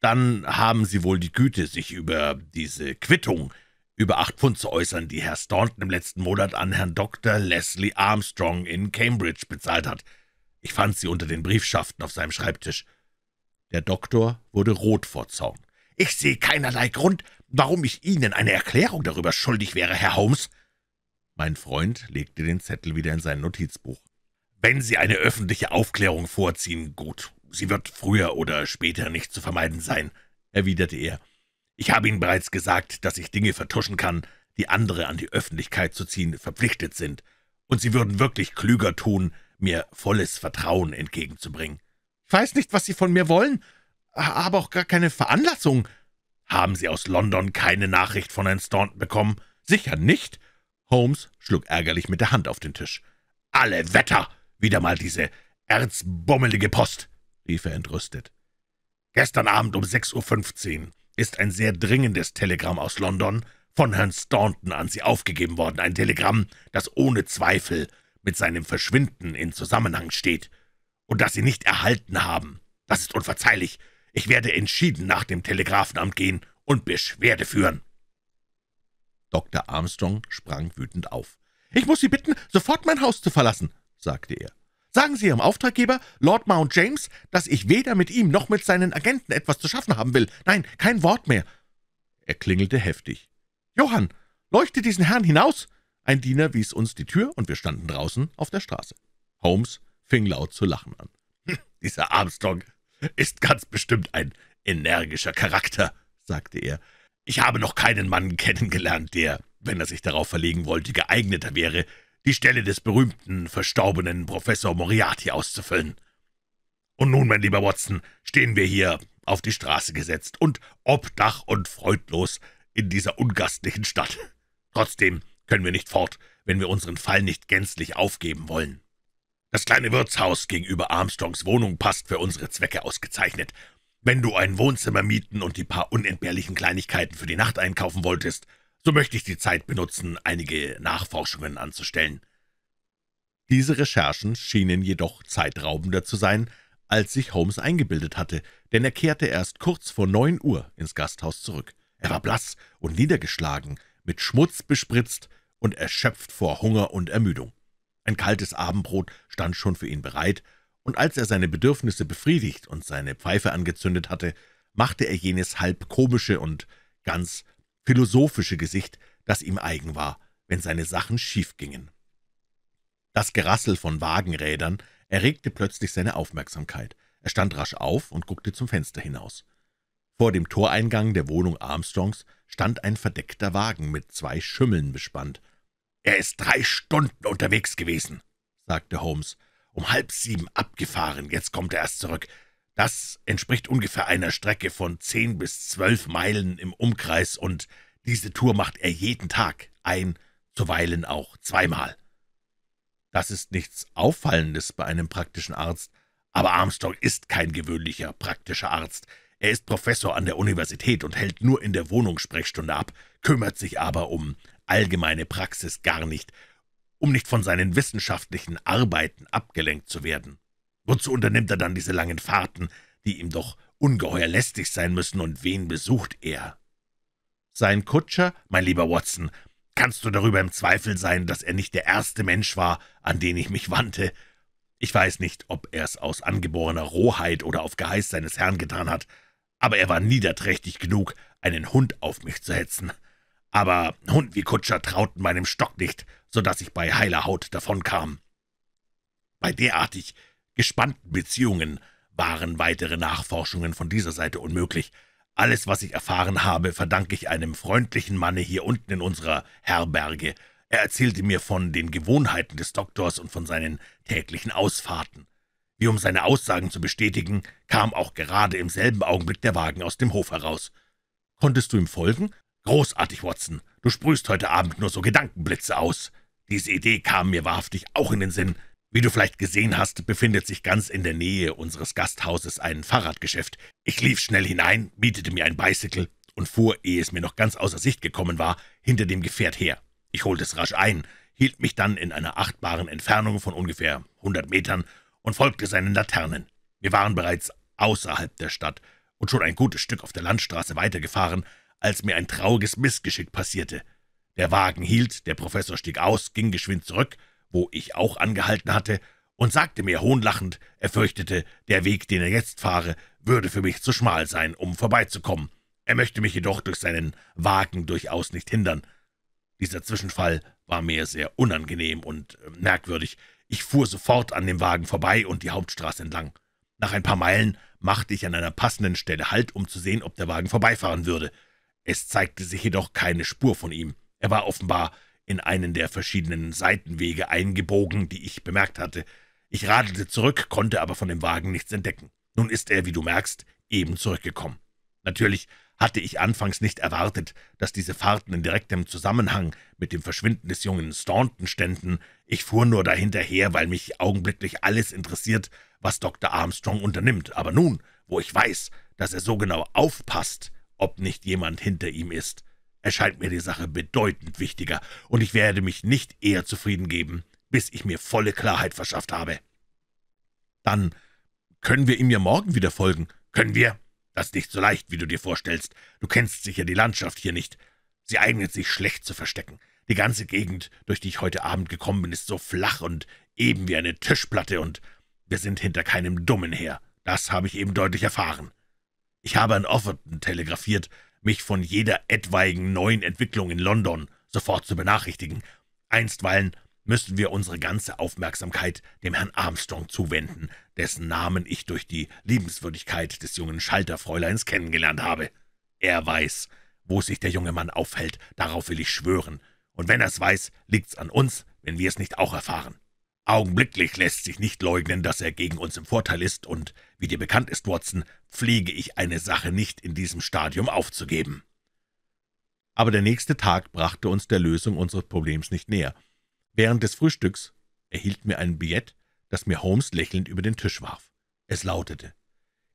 »Dann haben Sie wohl die Güte, sich über diese Quittung über acht Pfund zu äußern, die Herr Staunton im letzten Monat an Herrn Doktor Leslie Armstrong in Cambridge bezahlt hat. Ich fand sie unter den Briefschaften auf seinem Schreibtisch.« Der Doktor wurde rot vor Zorn. »Ich sehe keinerlei Grund, warum ich Ihnen eine Erklärung darüber schuldig wäre, Herr Holmes.« Mein Freund legte den Zettel wieder in sein Notizbuch. »Wenn Sie eine öffentliche Aufklärung vorziehen, gut, sie wird früher oder später nicht zu vermeiden sein«, erwiderte er. »Ich habe Ihnen bereits gesagt, dass ich Dinge vertuschen kann, die andere an die Öffentlichkeit zu ziehen verpflichtet sind, und Sie würden wirklich klüger tun, mir volles Vertrauen entgegenzubringen.« »Ich weiß nicht, was Sie von mir wollen, habe auch gar keine Veranlassung.« »Haben Sie aus London keine Nachricht von Herrn Staunton bekommen?« »Sicher nicht.« Holmes schlug ärgerlich mit der Hand auf den Tisch. »Alle Wetter! Wieder mal diese erzbummelige Post«, rief er entrüstet. »Gestern Abend um sechs Uhr fünfzehn ist ein sehr dringendes Telegramm aus London von Herrn Staunton an Sie aufgegeben worden, ein Telegramm, das ohne Zweifel mit seinem Verschwinden in Zusammenhang steht und das Sie nicht erhalten haben. Das ist unverzeihlich. Ich werde entschieden nach dem Telegrafenamt gehen und Beschwerde führen.« Doktor Armstrong sprang wütend auf. »Ich muss Sie bitten, sofort mein Haus zu verlassen«, sagte er. »Sagen Sie Ihrem Auftraggeber, Lord Mount James, dass ich weder mit ihm noch mit seinen Agenten etwas zu schaffen haben will. Nein, kein Wort mehr.« Er klingelte heftig. »Johann, leuchte diesen Herrn hinaus!« Ein Diener wies uns die Tür, und wir standen draußen auf der Straße. Holmes fing laut zu lachen an. »Dieser Armstrong ist ganz bestimmt ein energischer Charakter«, sagte er. »Ich habe noch keinen Mann kennengelernt, der, wenn er sich darauf verlegen wollte, geeigneter wäre, die Stelle des berühmten, verstorbenen Professor Moriarty auszufüllen. Und nun, mein lieber Watson, stehen wir hier auf die Straße gesetzt und obdach und freudlos in dieser ungastlichen Stadt. Trotzdem können wir nicht fort, wenn wir unseren Fall nicht gänzlich aufgeben wollen. Das kleine Wirtshaus gegenüber Armstrongs Wohnung passt für unsere Zwecke ausgezeichnet. Wenn du ein Wohnzimmer mieten und die paar unentbehrlichen Kleinigkeiten für die Nacht einkaufen wolltest, so möchte ich die Zeit benutzen, einige Nachforschungen anzustellen.« Diese Recherchen schienen jedoch zeitraubender zu sein, als sich Holmes eingebildet hatte, denn er kehrte erst kurz vor neun Uhr ins Gasthaus zurück. Er war blass und niedergeschlagen, mit Schmutz bespritzt und erschöpft vor Hunger und Ermüdung. Ein kaltes Abendbrot stand schon für ihn bereit, und als er seine Bedürfnisse befriedigt und seine Pfeife angezündet hatte, machte er jenes halb komische und ganz philosophische Gesicht, das ihm eigen war, wenn seine Sachen schief gingen. Das Gerassel von Wagenrädern erregte plötzlich seine Aufmerksamkeit. Er stand rasch auf und guckte zum Fenster hinaus. Vor dem Toreingang der Wohnung Armstrongs stand ein verdeckter Wagen mit zwei Schimmeln bespannt. »Er ist drei Stunden unterwegs gewesen«, sagte Holmes. »Um halb sieben abgefahren, jetzt kommt er erst zurück. Das entspricht ungefähr einer Strecke von zehn bis zwölf Meilen im Umkreis, und diese Tour macht er jeden Tag, ein, zuweilen auch zweimal.« Das ist nichts Auffallendes bei einem praktischen Arzt, aber Armstrong ist kein gewöhnlicher praktischer Arzt. Er ist Professor an der Universität und hält nur in der Wohnung Sprechstunde ab, kümmert sich aber um allgemeine Praxis gar nicht, um nicht von seinen wissenschaftlichen Arbeiten abgelenkt zu werden. Wozu unternimmt er dann diese langen Fahrten, die ihm doch ungeheuer lästig sein müssen, und wen besucht er? Sein Kutscher, mein lieber Watson, kannst du darüber im Zweifel sein, dass er nicht der erste Mensch war, an den ich mich wandte. Ich weiß nicht, ob er es aus angeborener Rohheit oder auf Geheiß seines Herrn getan hat, aber er war niederträchtig genug, einen Hund auf mich zu hetzen. Aber Hund wie Kutscher trauten meinem Stock nicht, so dass ich bei heiler Haut davonkam. Bei derartig gespannten Beziehungen waren weitere Nachforschungen von dieser Seite unmöglich. Alles, was ich erfahren habe, verdanke ich einem freundlichen Manne hier unten in unserer Herberge. Er erzählte mir von den Gewohnheiten des Doktors und von seinen täglichen Ausfahrten. Wie um seine Aussagen zu bestätigen, kam auch gerade im selben Augenblick der Wagen aus dem Hof heraus. Konntest du ihm folgen? Großartig, Watson. Du sprühst heute Abend nur so Gedankenblitze aus. Diese Idee kam mir wahrhaftig auch in den Sinn. Wie du vielleicht gesehen hast, befindet sich ganz in der Nähe unseres Gasthauses ein Fahrradgeschäft. Ich lief schnell hinein, mietete mir ein Bicycle und fuhr, ehe es mir noch ganz außer Sicht gekommen war, hinter dem Gefährt her. Ich holte es rasch ein, hielt mich dann in einer achtbaren Entfernung von ungefähr hundert Metern und folgte seinen Laternen. Wir waren bereits außerhalb der Stadt und schon ein gutes Stück auf der Landstraße weitergefahren, als mir ein trauriges Missgeschick passierte. Der Wagen hielt, der Professor stieg aus, ging geschwind zurück, wo ich auch angehalten hatte, und sagte mir hohnlachend, er fürchtete, der Weg, den er jetzt fahre, würde für mich zu schmal sein, um vorbeizukommen. Er möchte mich jedoch durch seinen Wagen durchaus nicht hindern. Dieser Zwischenfall war mir sehr unangenehm und merkwürdig. Ich fuhr sofort an dem Wagen vorbei und die Hauptstraße entlang. Nach ein paar Meilen machte ich an einer passenden Stelle Halt, um zu sehen, ob der Wagen vorbeifahren würde. Es zeigte sich jedoch keine Spur von ihm. Er war offenbar in einen der verschiedenen Seitenwege eingebogen, die ich bemerkt hatte. Ich radelte zurück, konnte aber von dem Wagen nichts entdecken. Nun ist er, wie du merkst, eben zurückgekommen. Natürlich hatte ich anfangs nicht erwartet, dass diese Fahrten in direktem Zusammenhang mit dem Verschwinden des jungen Staunton ständen. Ich fuhr nur dahinterher, weil mich augenblicklich alles interessiert, was Doktor Armstrong unternimmt. Aber nun, wo ich weiß, dass er so genau aufpasst, ob nicht jemand hinter ihm ist, erscheint mir die Sache bedeutend wichtiger, und ich werde mich nicht eher zufrieden geben, bis ich mir volle Klarheit verschafft habe. Dann können wir ihm ja morgen wieder folgen. Können wir? Das ist nicht so leicht, wie du dir vorstellst. Du kennst sicher die Landschaft hier nicht. Sie eignet sich schlecht zu verstecken. Die ganze Gegend, durch die ich heute Abend gekommen bin, ist so flach und eben wie eine Tischplatte, und wir sind hinter keinem Dummen her. Das habe ich eben deutlich erfahren. Ich habe an Overton telegrafiert, mich von jeder etwaigen neuen Entwicklung in London sofort zu benachrichtigen. Einstweilen müssen wir unsere ganze Aufmerksamkeit dem Herrn Armstrong zuwenden, dessen Namen ich durch die Liebenswürdigkeit des jungen Schalterfräuleins kennengelernt habe. Er weiß, wo sich der junge Mann aufhält, darauf will ich schwören. Und wenn er es weiß, liegt's an uns, wenn wir es nicht auch erfahren. Augenblicklich lässt sich nicht leugnen, dass er gegen uns im Vorteil ist, und, wie dir bekannt ist, Watson, pflege ich eine Sache nicht in diesem Stadium aufzugeben. Aber der nächste Tag brachte uns der Lösung unseres Problems nicht näher. Während des Frühstücks erhielten wir ein Billett, das mir Holmes lächelnd über den Tisch warf. Es lautete: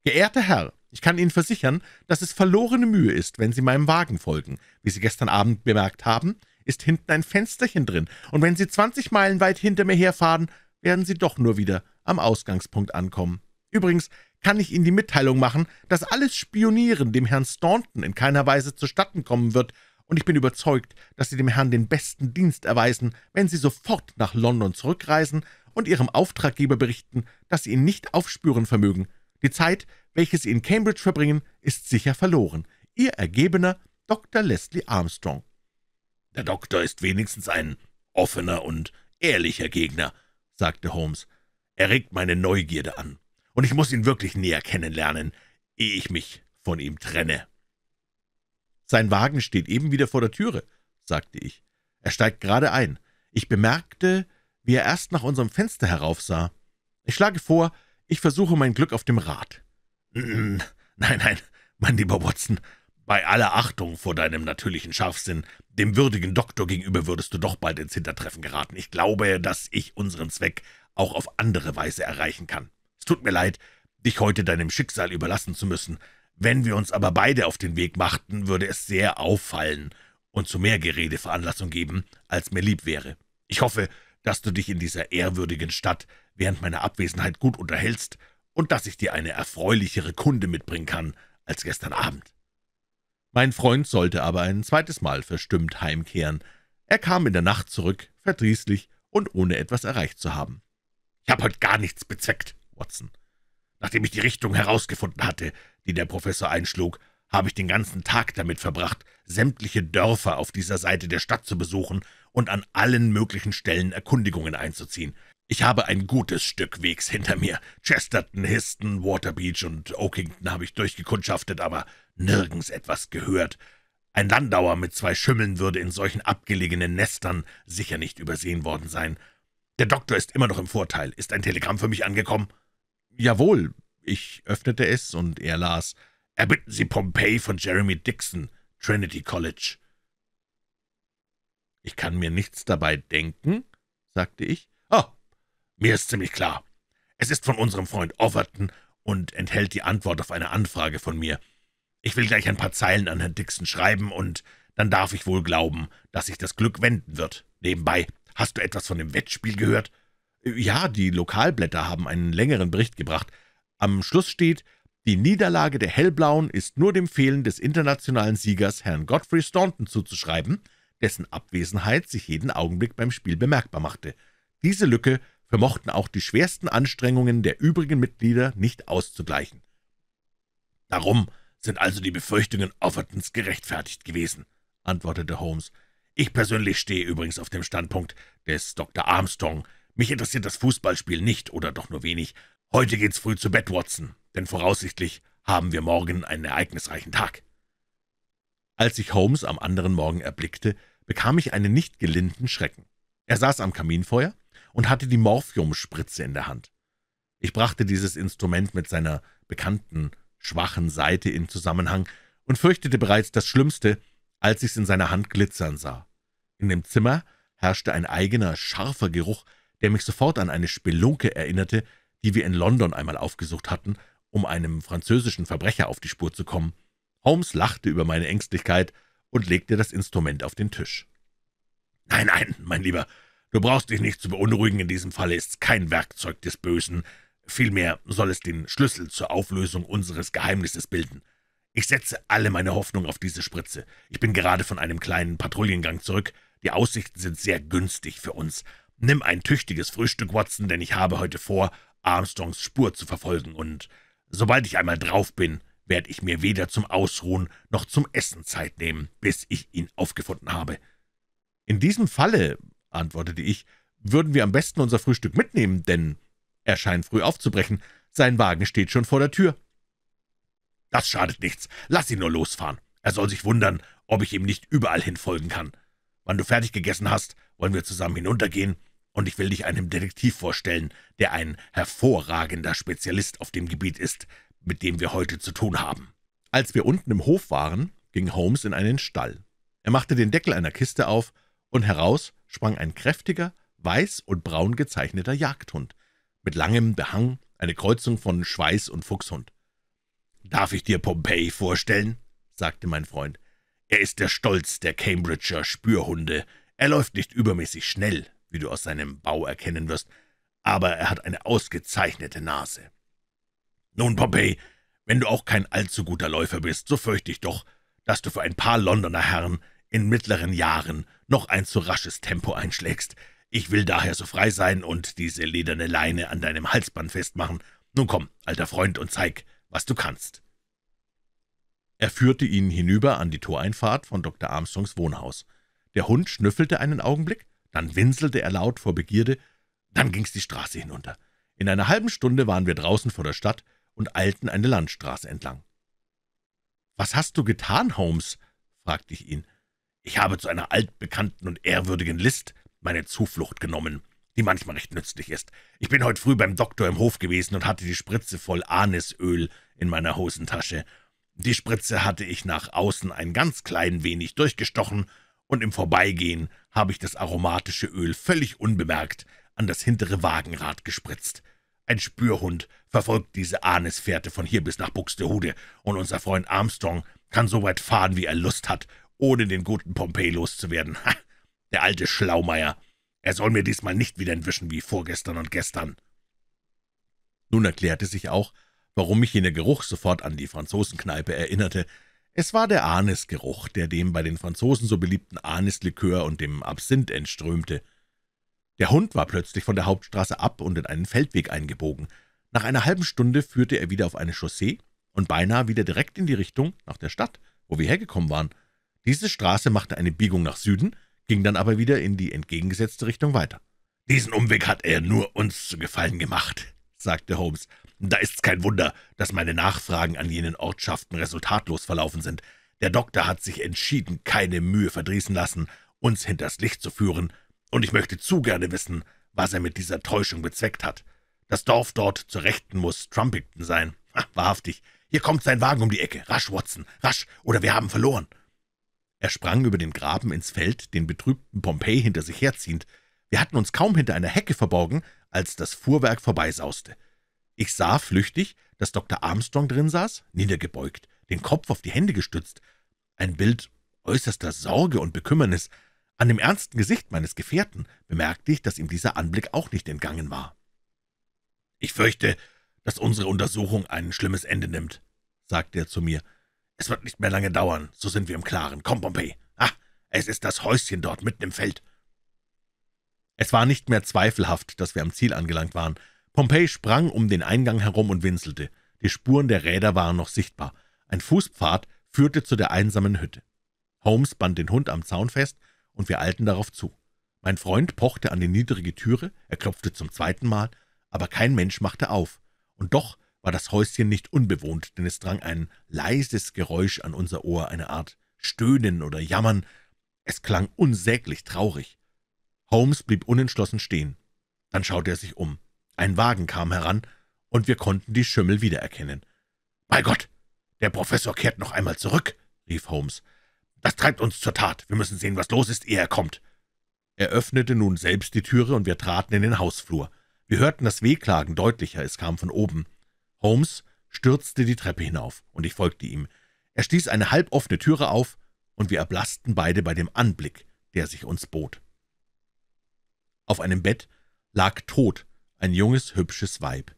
»Geehrter Herr, ich kann Ihnen versichern, dass es verlorene Mühe ist, wenn Sie meinem Wagen folgen. Wie Sie gestern Abend bemerkt haben, ist hinten ein Fensterchen drin, und wenn Sie zwanzig Meilen weit hinter mir herfahren, werden Sie doch nur wieder am Ausgangspunkt ankommen. Übrigens kann ich Ihnen die Mitteilung machen, dass alles Spionieren dem Herrn Staunton in keiner Weise zustatten kommen wird, und ich bin überzeugt, dass Sie dem Herrn den besten Dienst erweisen, wenn Sie sofort nach London zurückreisen und Ihrem Auftraggeber berichten, dass Sie ihn nicht aufspüren vermögen. Die Zeit, welche Sie in Cambridge verbringen, ist sicher verloren. Ihr Ergebener, Doktor Leslie Armstrong.« »Der Doktor ist wenigstens ein offener und ehrlicher Gegner«, sagte Holmes. »Er regt meine Neugierde an, und ich muss ihn wirklich näher kennenlernen, ehe ich mich von ihm trenne.« »Sein Wagen steht eben wieder vor der Türe«, sagte ich. »Er steigt gerade ein. Ich bemerkte, wie er erst nach unserem Fenster heraufsah. Ich schlage vor, ich versuche mein Glück auf dem Rad.« »Nein, nein, mein lieber Watson, bei aller Achtung vor deinem natürlichen Scharfsinn, dem würdigen Doktor gegenüber würdest du doch bald ins Hintertreffen geraten. Ich glaube, dass ich unseren Zweck auch auf andere Weise erreichen kann. Es tut mir leid, dich heute deinem Schicksal überlassen zu müssen. Wenn wir uns aber beide auf den Weg machten, würde es sehr auffallen und zu mehr Gerede Veranlassung geben, als mir lieb wäre. Ich hoffe, dass du dich in dieser ehrwürdigen Stadt während meiner Abwesenheit gut unterhältst und dass ich dir eine erfreulichere Kunde mitbringen kann als gestern Abend.« Mein Freund sollte aber ein zweites Mal verstimmt heimkehren. Er kam in der Nacht zurück, verdrießlich und ohne etwas erreicht zu haben. »Ich habe heute gar nichts bezweckt, Watson. Nachdem ich die Richtung herausgefunden hatte, die der Professor einschlug, habe ich den ganzen Tag damit verbracht, sämtliche Dörfer auf dieser Seite der Stadt zu besuchen und an allen möglichen Stellen Erkundigungen einzuziehen. Ich habe ein gutes Stück Wegs hinter mir. Chesterton, Histon, Waterbeach und Oakington habe ich durchgekundschaftet, aber nirgends etwas gehört. Ein Landauer mit zwei Schimmeln würde in solchen abgelegenen Nestern sicher nicht übersehen worden sein. Der Doktor ist immer noch im Vorteil. Ist ein Telegramm für mich angekommen?« »Jawohl.« Ich öffnete es, und er las: »Erbitten Sie Pompey von Jeremy Dixon, Trinity College.« »Ich kann mir nichts dabei denken«, sagte ich. »Oh, mir ist ziemlich klar. Es ist von unserem Freund Overton und enthält die Antwort auf eine Anfrage von mir. Ich will gleich ein paar Zeilen an Herrn Dixon schreiben, und dann darf ich wohl glauben, dass sich das Glück wenden wird. Nebenbei, hast du etwas von dem Wettspiel gehört?« »Ja, die Lokalblätter haben einen längeren Bericht gebracht. Am Schluss steht: Die Niederlage der Hellblauen ist nur dem Fehlen des internationalen Siegers Herrn Godfrey Staunton zuzuschreiben, dessen Abwesenheit sich jeden Augenblick beim Spiel bemerkbar machte. Diese Lücke vermochten auch die schwersten Anstrengungen der übrigen Mitglieder nicht auszugleichen. Darum sind also die Befürchtungen Overtons gerechtfertigt gewesen«, antwortete Holmes. »Ich persönlich stehe übrigens auf dem Standpunkt des Doktor Armstrong. Mich interessiert das Fußballspiel nicht, oder doch nur wenig. Heute geht's früh zu Bett, Watson, denn voraussichtlich haben wir morgen einen ereignisreichen Tag.« Als ich Holmes am anderen Morgen erblickte, bekam ich einen nicht gelinden Schrecken. Er saß am Kaminfeuer und hatte die Morphiumspritze in der Hand. Ich brachte dieses Instrument mit seiner bekannten, schwachen Seite in Zusammenhang und fürchtete bereits das Schlimmste, als ich es in seiner Hand glitzern sah. In dem Zimmer herrschte ein eigener, scharfer Geruch, der mich sofort an eine Spelunke erinnerte, die wir in London einmal aufgesucht hatten, um einem französischen Verbrecher auf die Spur zu kommen. Holmes lachte über meine Ängstlichkeit und legte das Instrument auf den Tisch. »Nein, nein, mein Lieber, du brauchst dich nicht zu beunruhigen. In diesem Falle ist's kein Werkzeug des Bösen. Vielmehr soll es den Schlüssel zur Auflösung unseres Geheimnisses bilden. Ich setze alle meine Hoffnung auf diese Spritze. Ich bin gerade von einem kleinen Patrouillengang zurück. Die Aussichten sind sehr günstig für uns. Nimm ein tüchtiges Frühstück, Watson, denn ich habe heute vor, Armstrongs Spur zu verfolgen, und sobald ich einmal drauf bin, werde ich mir weder zum Ausruhen noch zum Essen Zeit nehmen, bis ich ihn aufgefunden habe.« »In diesem Falle«, antwortete ich, »würden wir am besten unser Frühstück mitnehmen, denn er scheint früh aufzubrechen. Sein Wagen steht schon vor der Tür.« »Das schadet nichts. Lass ihn nur losfahren. Er soll sich wundern, ob ich ihm nicht überall hin folgen kann. Wann du fertig gegessen hast, wollen wir zusammen hinuntergehen, und ich will dich einem Detektiv vorstellen, der ein hervorragender Spezialist auf dem Gebiet ist, mit dem wir heute zu tun haben.« Als wir unten im Hof waren, ging Holmes in einen Stall. Er machte den Deckel einer Kiste auf, und heraus sprang ein kräftiger, weiß und braun gezeichneter Jagdhund, mit langem Behang, eine Kreuzung von Schweiß- und Fuchshund. »Darf ich dir Pompey vorstellen?« sagte mein Freund. »Er ist der Stolz der Cambridger Spürhunde. Er läuft nicht übermäßig schnell, wie du aus seinem Bau erkennen wirst, aber er hat eine ausgezeichnete Nase.« »Nun, Pompey, wenn du auch kein allzu guter Läufer bist, so fürchte ich doch, dass du für ein paar Londoner Herren in mittleren Jahren noch ein zu rasches Tempo einschlägst. Ich will daher so frei sein und diese lederne Leine an deinem Halsband festmachen. Nun komm, alter Freund, und zeig, was du kannst.« Er führte ihn hinüber an die Toreinfahrt von Doktor Armstrongs Wohnhaus. Der Hund schnüffelte einen Augenblick, dann winselte er laut vor Begierde, dann ging's die Straße hinunter. In einer halben Stunde waren wir draußen vor der Stadt und eilten eine Landstraße entlang. »Was hast du getan, Holmes?« fragte ich ihn. »Ich habe zu einer altbekannten und ehrwürdigen List meine Zuflucht genommen, die manchmal recht nützlich ist. Ich bin heute früh beim Doktor im Hof gewesen und hatte die Spritze voll Anisöl in meiner Hosentasche. Die Spritze hatte ich nach außen ein ganz klein wenig durchgestochen, und im Vorbeigehen habe ich das aromatische Öl völlig unbemerkt an das hintere Wagenrad gespritzt. Ein Spürhund verfolgt diese Anisfährte von hier bis nach Buxtehude, und unser Freund Armstrong kann so weit fahren, wie er Lust hat, ohne den guten Pompey loszuwerden. Ha, der alte Schlaumeier! Er soll mir diesmal nicht wieder entwischen wie vorgestern und gestern.« Nun erklärte sich auch, warum mich jener Geruch sofort an die Franzosenkneipe erinnerte. Es war der Anisgeruch, der dem bei den Franzosen so beliebten Anislikör und dem Absinth entströmte. Der Hund war plötzlich von der Hauptstraße ab und in einen Feldweg eingebogen. Nach einer halben Stunde führte er wieder auf eine Chaussee und beinahe wieder direkt in die Richtung nach der Stadt, wo wir hergekommen waren. Diese Straße machte eine Biegung nach Süden, ging dann aber wieder in die entgegengesetzte Richtung weiter. »Diesen Umweg hat er nur uns zu Gefallen gemacht«, sagte Holmes. »Da ist's kein Wunder, dass meine Nachfragen an jenen Ortschaften resultatlos verlaufen sind. Der Doktor hat sich entschieden keine Mühe verdrießen lassen, uns hinters Licht zu führen, und ich möchte zu gerne wissen, was er mit dieser Täuschung bezweckt hat. Das Dorf dort zur Rechten muss Trumpington sein. Ha, wahrhaftig, hier kommt sein Wagen um die Ecke. Rasch, Watson, rasch, oder wir haben verloren.« Er sprang über den Graben ins Feld, den betrübten Pompey hinter sich herziehend. Wir hatten uns kaum hinter einer Hecke verborgen, als das Fuhrwerk vorbeisauste. Ich sah flüchtig, dass Doktor Armstrong drin saß, niedergebeugt, den Kopf auf die Hände gestützt. Ein Bild äußerster Sorge und Bekümmernis. An dem ernsten Gesicht meines Gefährten bemerkte ich, dass ihm dieser Anblick auch nicht entgangen war. »Ich fürchte, dass unsere Untersuchung ein schlimmes Ende nimmt«, sagte er zu mir. »Es wird nicht mehr lange dauern, so sind wir im Klaren. Komm, Pompey! Ah, es ist das Häuschen dort, mitten im Feld.« Es war nicht mehr zweifelhaft, dass wir am Ziel angelangt waren. Pompey sprang um den Eingang herum und winselte. Die Spuren der Räder waren noch sichtbar. Ein Fußpfad führte zu der einsamen Hütte. Holmes band den Hund am Zaun fest, und wir eilten darauf zu. Mein Freund pochte an die niedrige Türe, er klopfte zum zweiten Mal, aber kein Mensch machte auf. Und doch war das Häuschen nicht unbewohnt, denn es drang ein leises Geräusch an unser Ohr, eine Art Stöhnen oder Jammern. Es klang unsäglich traurig. Holmes blieb unentschlossen stehen. Dann schaute er sich um. Ein Wagen kam heran, und wir konnten die Schimmel wiedererkennen. »Bei Gott, der Professor kehrt noch einmal zurück«, rief Holmes. »Das treibt uns zur Tat. Wir müssen sehen, was los ist, ehe er kommt.« Er öffnete nun selbst die Türe, und wir traten in den Hausflur. Wir hörten das Wehklagen deutlicher, es kam von oben. Holmes stürzte die Treppe hinauf, und ich folgte ihm. Er stieß eine halboffene Türe auf, und wir erblassten beide bei dem Anblick, der sich uns bot. Auf einem Bett lag tot ein junges, hübsches Weib.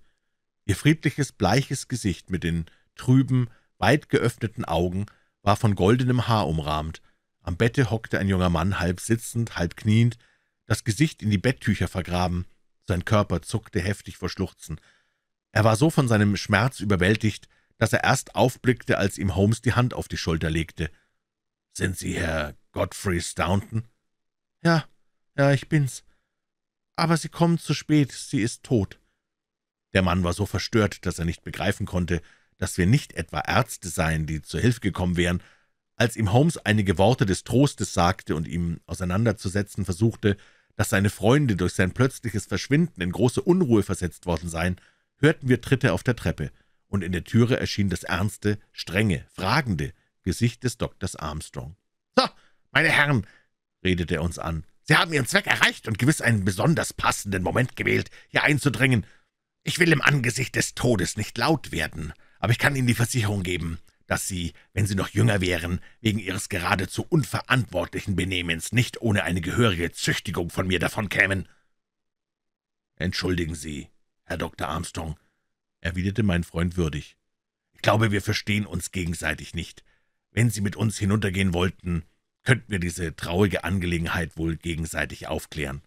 Ihr friedliches, bleiches Gesicht mit den trüben, weit geöffneten Augen war von goldenem Haar umrahmt. Am Bette hockte ein junger Mann, halb sitzend, halb kniend, das Gesicht in die Betttücher vergraben. Sein Körper zuckte heftig vor Schluchzen. Er war so von seinem Schmerz überwältigt, dass er erst aufblickte, als ihm Holmes die Hand auf die Schulter legte. »Sind Sie Herr Godfrey Staunton?« »Ja, ja, ich bin's. Aber Sie kommen zu spät, sie ist tot.« Der Mann war so verstört, dass er nicht begreifen konnte, dass wir nicht etwa Ärzte seien, die zur Hilfe gekommen wären. Als ihm Holmes einige Worte des Trostes sagte und ihm auseinanderzusetzen versuchte, dass seine Freunde durch sein plötzliches Verschwinden in große Unruhe versetzt worden seien, hörten wir Tritte auf der Treppe, und in der Türe erschien das ernste, strenge, fragende Gesicht des Doktors Armstrong. »So, meine Herren«, redete er uns an, Sie haben Ihren Zweck erreicht und gewiss einen besonders passenden Moment gewählt, hier einzudringen. Ich will im Angesicht des Todes nicht laut werden, aber ich kann Ihnen die Versicherung geben, dass Sie, wenn Sie noch jünger wären, wegen Ihres geradezu unverantwortlichen Benehmens nicht ohne eine gehörige Züchtigung von mir davonkämen.« »Entschuldigen Sie, Herr Doktor Armstrong«, erwiderte mein Freund würdig. »Ich glaube, wir verstehen uns gegenseitig nicht. Wenn Sie mit uns hinuntergehen wollten, könnten wir diese traurige Angelegenheit wohl gegenseitig aufklären.«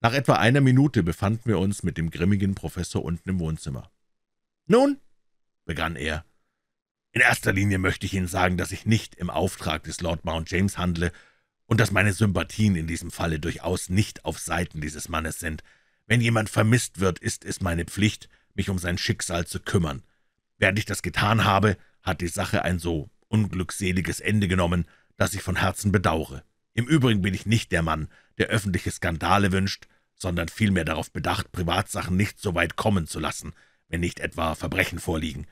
Nach etwa einer Minute befanden wir uns mit dem grimmigen Professor unten im Wohnzimmer. »Nun«, begann er, »in erster Linie möchte ich Ihnen sagen, dass ich nicht im Auftrag des Lord Mount James handle und dass meine Sympathien in diesem Falle durchaus nicht auf Seiten dieses Mannes sind. Wenn jemand vermisst wird, ist es meine Pflicht, mich um sein Schicksal zu kümmern. Während ich das getan habe, hat die Sache ein so unglückseliges Ende genommen, dass ich von Herzen bedaure. Im Übrigen bin ich nicht der Mann, der öffentliche Skandale wünscht, sondern vielmehr darauf bedacht, Privatsachen nicht so weit kommen zu lassen, wenn nicht etwa Verbrechen vorliegen.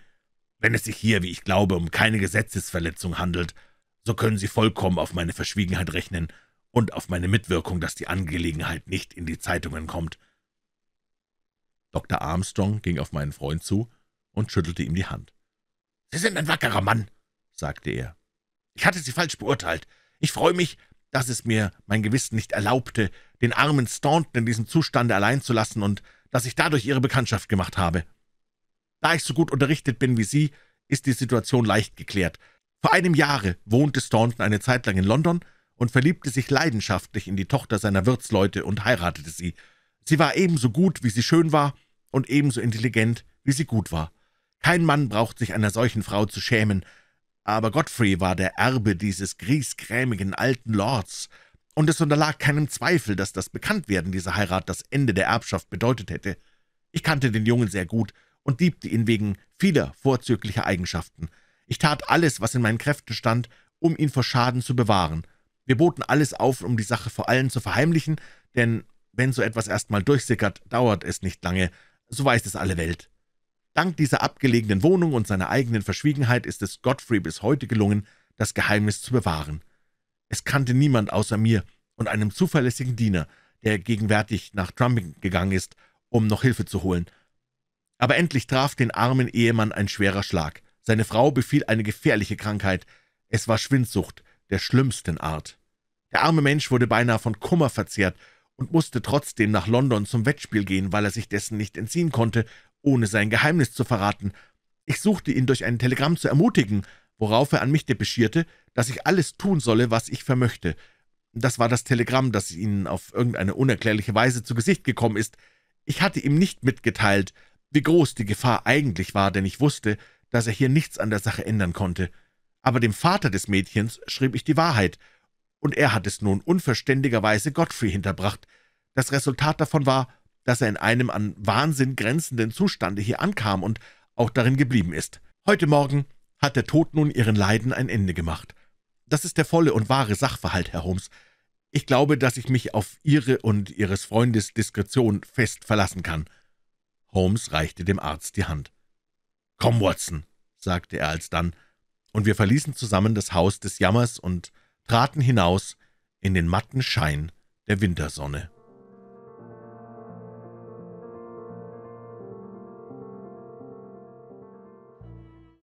Wenn es sich hier, wie ich glaube, um keine Gesetzesverletzung handelt, so können Sie vollkommen auf meine Verschwiegenheit rechnen und auf meine Mitwirkung, dass die Angelegenheit nicht in die Zeitungen kommt.« Doktor Armstrong ging auf meinen Freund zu und schüttelte ihm die Hand. »Sie sind ein wackerer Mann«, sagte er. »Ich hatte Sie falsch beurteilt. Ich freue mich, dass es mir mein Gewissen nicht erlaubte, den armen Staunton in diesem Zustande allein zu lassen und dass ich dadurch Ihre Bekanntschaft gemacht habe. Da ich so gut unterrichtet bin wie Sie, ist die Situation leicht geklärt. Vor einem Jahre wohnte Staunton eine Zeit lang in London und verliebte sich leidenschaftlich in die Tochter seiner Wirtsleute und heiratete sie. Sie war ebenso gut, wie sie schön war, und ebenso intelligent, wie sie gut war. Kein Mann braucht sich einer solchen Frau zu schämen, aber Godfrey war der Erbe dieses griesgrämigen alten Lords, und es unterlag keinem Zweifel, dass das Bekanntwerden dieser Heirat das Ende der Erbschaft bedeutet hätte. Ich kannte den Jungen sehr gut und liebte ihn wegen vieler vorzüglicher Eigenschaften. Ich tat alles, was in meinen Kräften stand, um ihn vor Schaden zu bewahren. Wir boten alles auf, um die Sache vor allen zu verheimlichen, denn wenn so etwas erstmal durchsickert, dauert es nicht lange, so weiß es alle Welt. Dank dieser abgelegenen Wohnung und seiner eigenen Verschwiegenheit ist es Godfrey bis heute gelungen, das Geheimnis zu bewahren. Es kannte niemand außer mir und einem zuverlässigen Diener, der gegenwärtig nach Trumpington gegangen ist, um noch Hilfe zu holen. Aber endlich traf den armen Ehemann ein schwerer Schlag. Seine Frau befiel eine gefährliche Krankheit. Es war Schwindsucht der schlimmsten Art. Der arme Mensch wurde beinahe von Kummer verzehrt und musste trotzdem nach London zum Wettspiel gehen, weil er sich dessen nicht entziehen konnte, ohne sein Geheimnis zu verraten. Ich suchte ihn durch ein Telegramm zu ermutigen, worauf er an mich depeschierte, dass ich alles tun solle, was ich vermöchte. Das war das Telegramm, das Ihnen auf irgendeine unerklärliche Weise zu Gesicht gekommen ist. Ich hatte ihm nicht mitgeteilt, wie groß die Gefahr eigentlich war, denn ich wusste, dass er hier nichts an der Sache ändern konnte. Aber dem Vater des Mädchens schrieb ich die Wahrheit, und er hat es nun unverständigerweise Godfrey hinterbracht. Das Resultat davon war, dass er in einem an Wahnsinn grenzenden Zustande hier ankam und auch darin geblieben ist. Heute Morgen hat der Tod nun ihren Leiden ein Ende gemacht. Das ist der volle und wahre Sachverhalt, Herr Holmes. Ich glaube, dass ich mich auf Ihre und Ihres Freundes Diskretion fest verlassen kann.« Holmes reichte dem Arzt die Hand. »Komm, Watson«, sagte er alsdann, und wir verließen zusammen das Haus des Jammers und traten hinaus in den matten Schein der Wintersonne.